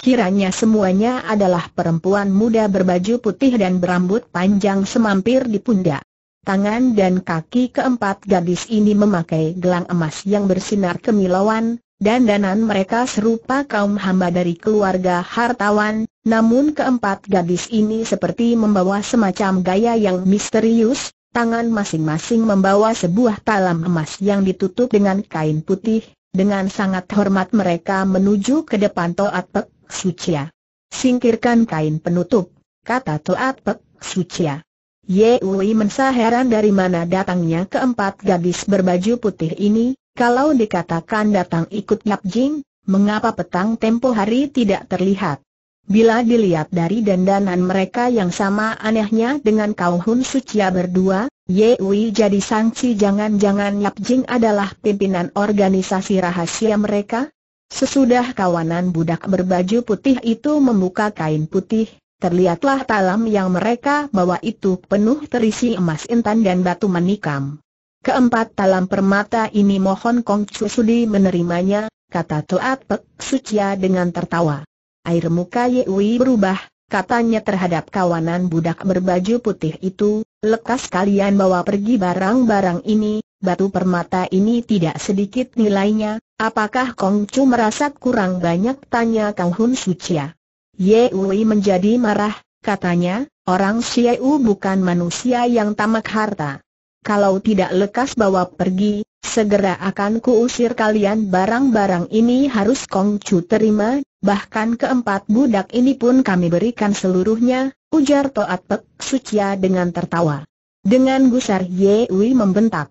Kiranya semuanya adalah perempuan muda berbaju putih dan berambut panjang semampir di pundak. Tangan dan kaki keempat gadis ini memakai gelang emas yang bersinar kemilauan, dan dandanan mereka serupa kaum hamba dari keluarga hartawan. Namun keempat gadis ini seperti membawa semacam gaya yang misterius. Tangan masing-masing membawa sebuah talam emas yang ditutup dengan kain putih. Dengan sangat hormat mereka menuju ke depan Toat Pek Sucia. "Singkirkan kain penutup," kata Toat Pek Sucia. Yewi merasa heran dari mana datangnya keempat gadis berbaju putih ini. Kalau dikatakan datang ikut Yap Jing, mengapa petang tempo hari tidak terlihat? Bila dilihat dari dandanan mereka yang sama anehnya dengan Kau Hun Sucia berdua, Yewi jadi sangsi jangan-jangan Yap Jing adalah pimpinan organisasi rahasia mereka. Sesudah kawanan budak berbaju putih itu membuka kain putih, terlihatlah talam yang mereka bawa itu penuh terisi emas intan dan batu menikam. "Keempat talam permata ini mohon Kongcu sudi menerimanya," kata Toat Pek Sucia dengan tertawa. Air muka Yewi berubah, katanya terhadap kawanan budak berbaju putih itu, "Lekas kalian bawa pergi barang-barang ini. Batu permata ini tidak sedikit nilainya. Apakah Kongcu merasa kurang banyak, tanya Kang Hun Sucia. Yewi menjadi marah, katanya, orang Sieu bukan manusia yang tamak harta. Kalau tidak lekas bawa pergi, segera akan kuusir kalian. Barang-barang ini harus Kongcu terima, bahkan keempat budak ini pun kami berikan seluruhnya, ujar Toat Pek Sucia dengan tertawa. Dengan gusar Yewi membentak.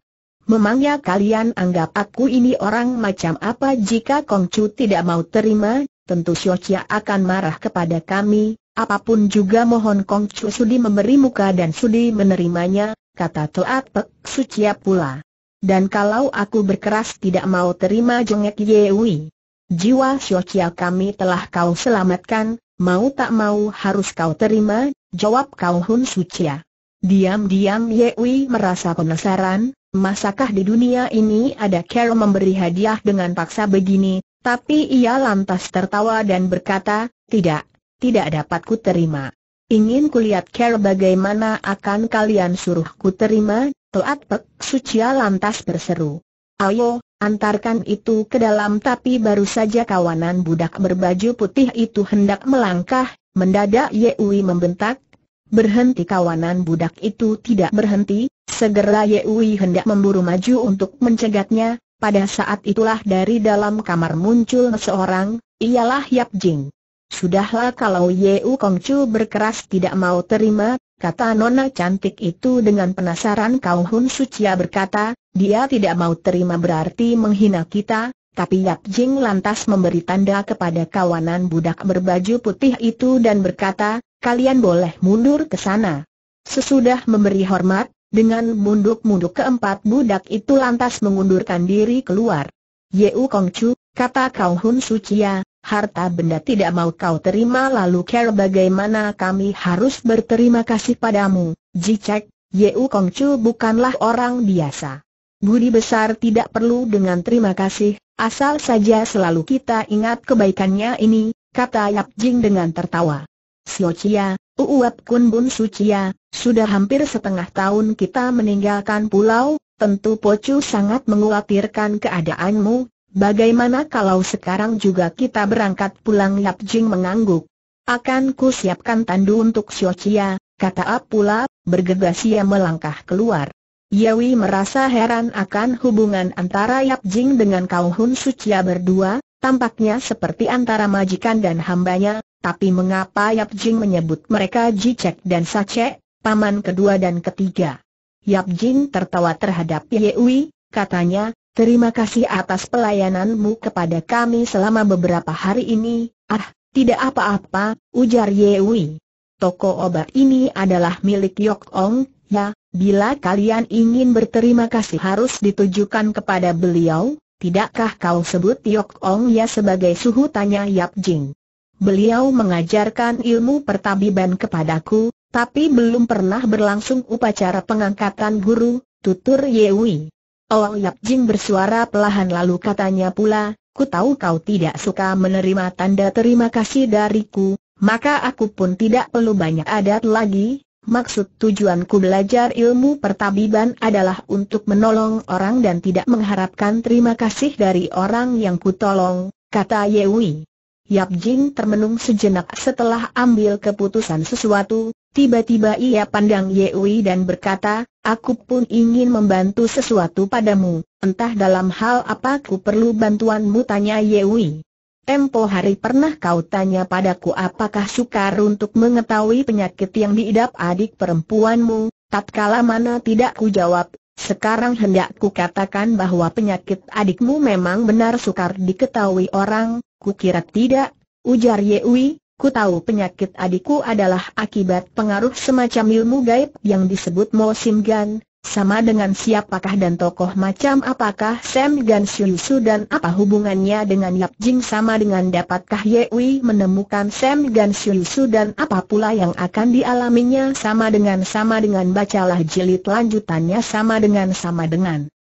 Memangnya kalian anggap aku ini orang macam apa? Jika Kongcu tidak mau terima, tentu Xiao Qia akan marah kepada kami. Apapun juga mohon Kongcu sudi memberi muka dan sudi menerimanya, kata Toat Pek Sucia pula. Dan kalau aku berkeras tidak mau terima, jengek Yewi. Jiwa Xiao Qia kami telah kau selamatkan, mau tak mau harus kau terima, jawab Kau Hun Sucia. Diam-diam Yewi merasa penasaran. Masakah di dunia ini ada cara memberi hadiah dengan paksa begini? Tapi ia lantas tertawa dan berkata, tidak, tidak dapat ku terima. Ingin kulihat cara bagaimana akan kalian suruh ku terima? Toat Pek Sucia lantas berseru. Ayo, antarkan itu ke dalam. Tapi baru saja kawanan budak berbaju putih itu hendak melangkah, mendadak Yewi membentak. Berhenti! Kawanan budak itu tidak berhenti. Segera Yewi hendak memburu maju untuk mencegatnya. Pada saat itulah dari dalam kamar muncul seorang, ialah Yap Jing. Sudahlah, kalau Yew Kongcu berkeras tidak mau terima, kata nona cantik itu dengan penasaran. Kau Hun Sucia berkata, dia tidak mau terima berarti menghina kita. Tapi Yap Jing lantas memberi tanda kepada kawanan budak berbaju putih itu dan berkata, kalian boleh mundur ke sana. Sesudah memberi hormat, dengan munduk-munduk keempat budak itu lantas mengundurkan diri keluar. Yew Kongcu, kata Kau Hun Sucia, harta benda tidak mau kau terima, lalu care bagaimana kami harus berterima kasih padamu? Jicek, Yew Kongcu bukanlah orang biasa. Budi besar tidak perlu dengan terima kasih, asal saja selalu kita ingat kebaikannya ini, kata Yap Jing dengan tertawa. Xiao Qia, Uwap Kun Bun Sucia, sudah hampir setengah tahun kita meninggalkan pulau, tentu Pocu sangat mengkhawatirkan keadaanmu. Bagaimana kalau sekarang juga kita berangkat pulang? Yap Jing mengangguk. Akan ku siapkan tandu untuk Xiao Qia, kata Ap pula, bergegas ia melangkah keluar. Yewi merasa heran akan hubungan antara Yap Jing dengan Kau Hun Sucia berdua, tampaknya seperti antara majikan dan hambanya. Tapi mengapa Yap Jing menyebut mereka Jicek dan Sacek, paman kedua dan ketiga? Yap Jing tertawa terhadap Yewi, katanya, terima kasih atas pelayananmu kepada kami selama beberapa hari ini. Ah, tidak apa-apa, ujar Yewi. Toko obat ini adalah milik Yok Ong Ya. Bila kalian ingin berterima kasih harus ditujukan kepada beliau. Tidakkah kau sebut Yok Ong Ya sebagai suhu? Tanya Yap Jing. Beliau mengajarkan ilmu pertabiban kepadaku, tapi belum pernah berlangsung upacara pengangkatan guru, tutur Yewi. Oh, Yap Jing bersuara perlahan lalu katanya pula, ku tahu kau tidak suka menerima tanda terima kasih dariku, maka aku pun tidak perlu banyak adat lagi. Maksud tujuanku belajar ilmu pertabiban adalah untuk menolong orang dan tidak mengharapkan terima kasih dari orang yang ku tolong, kata Yewi. Yap Jing termenung sejenak setelah ambil keputusan sesuatu, tiba-tiba ia pandang Yewi dan berkata, aku pun ingin membantu sesuatu padamu, entah dalam hal apa ku perlu bantuanmu? Tanya Yewi. Tempo hari pernah kau tanya padaku apakah sukar untuk mengetahui penyakit yang diidap adik perempuanmu, tatkala mana tidak ku jawab. Sekarang hendak ku katakan bahwa penyakit adikmu memang benar sukar diketahui orang. Kukira tidak, ujar Yewi, ku tahu penyakit adikku adalah akibat pengaruh semacam ilmu gaib yang disebut Mo Sim Gan. Sama dengan siapakah dan tokoh macam apakah Semgan Si Yusu dan apa hubungannya dengan Yap Jing? Sama dengan dapatkah Yewi menemukan Semgan Si Yusu dan apa pula yang akan dialaminya? Sama dengan sama dengan bacalah jilid lanjutannya. Sama dengan sama dengan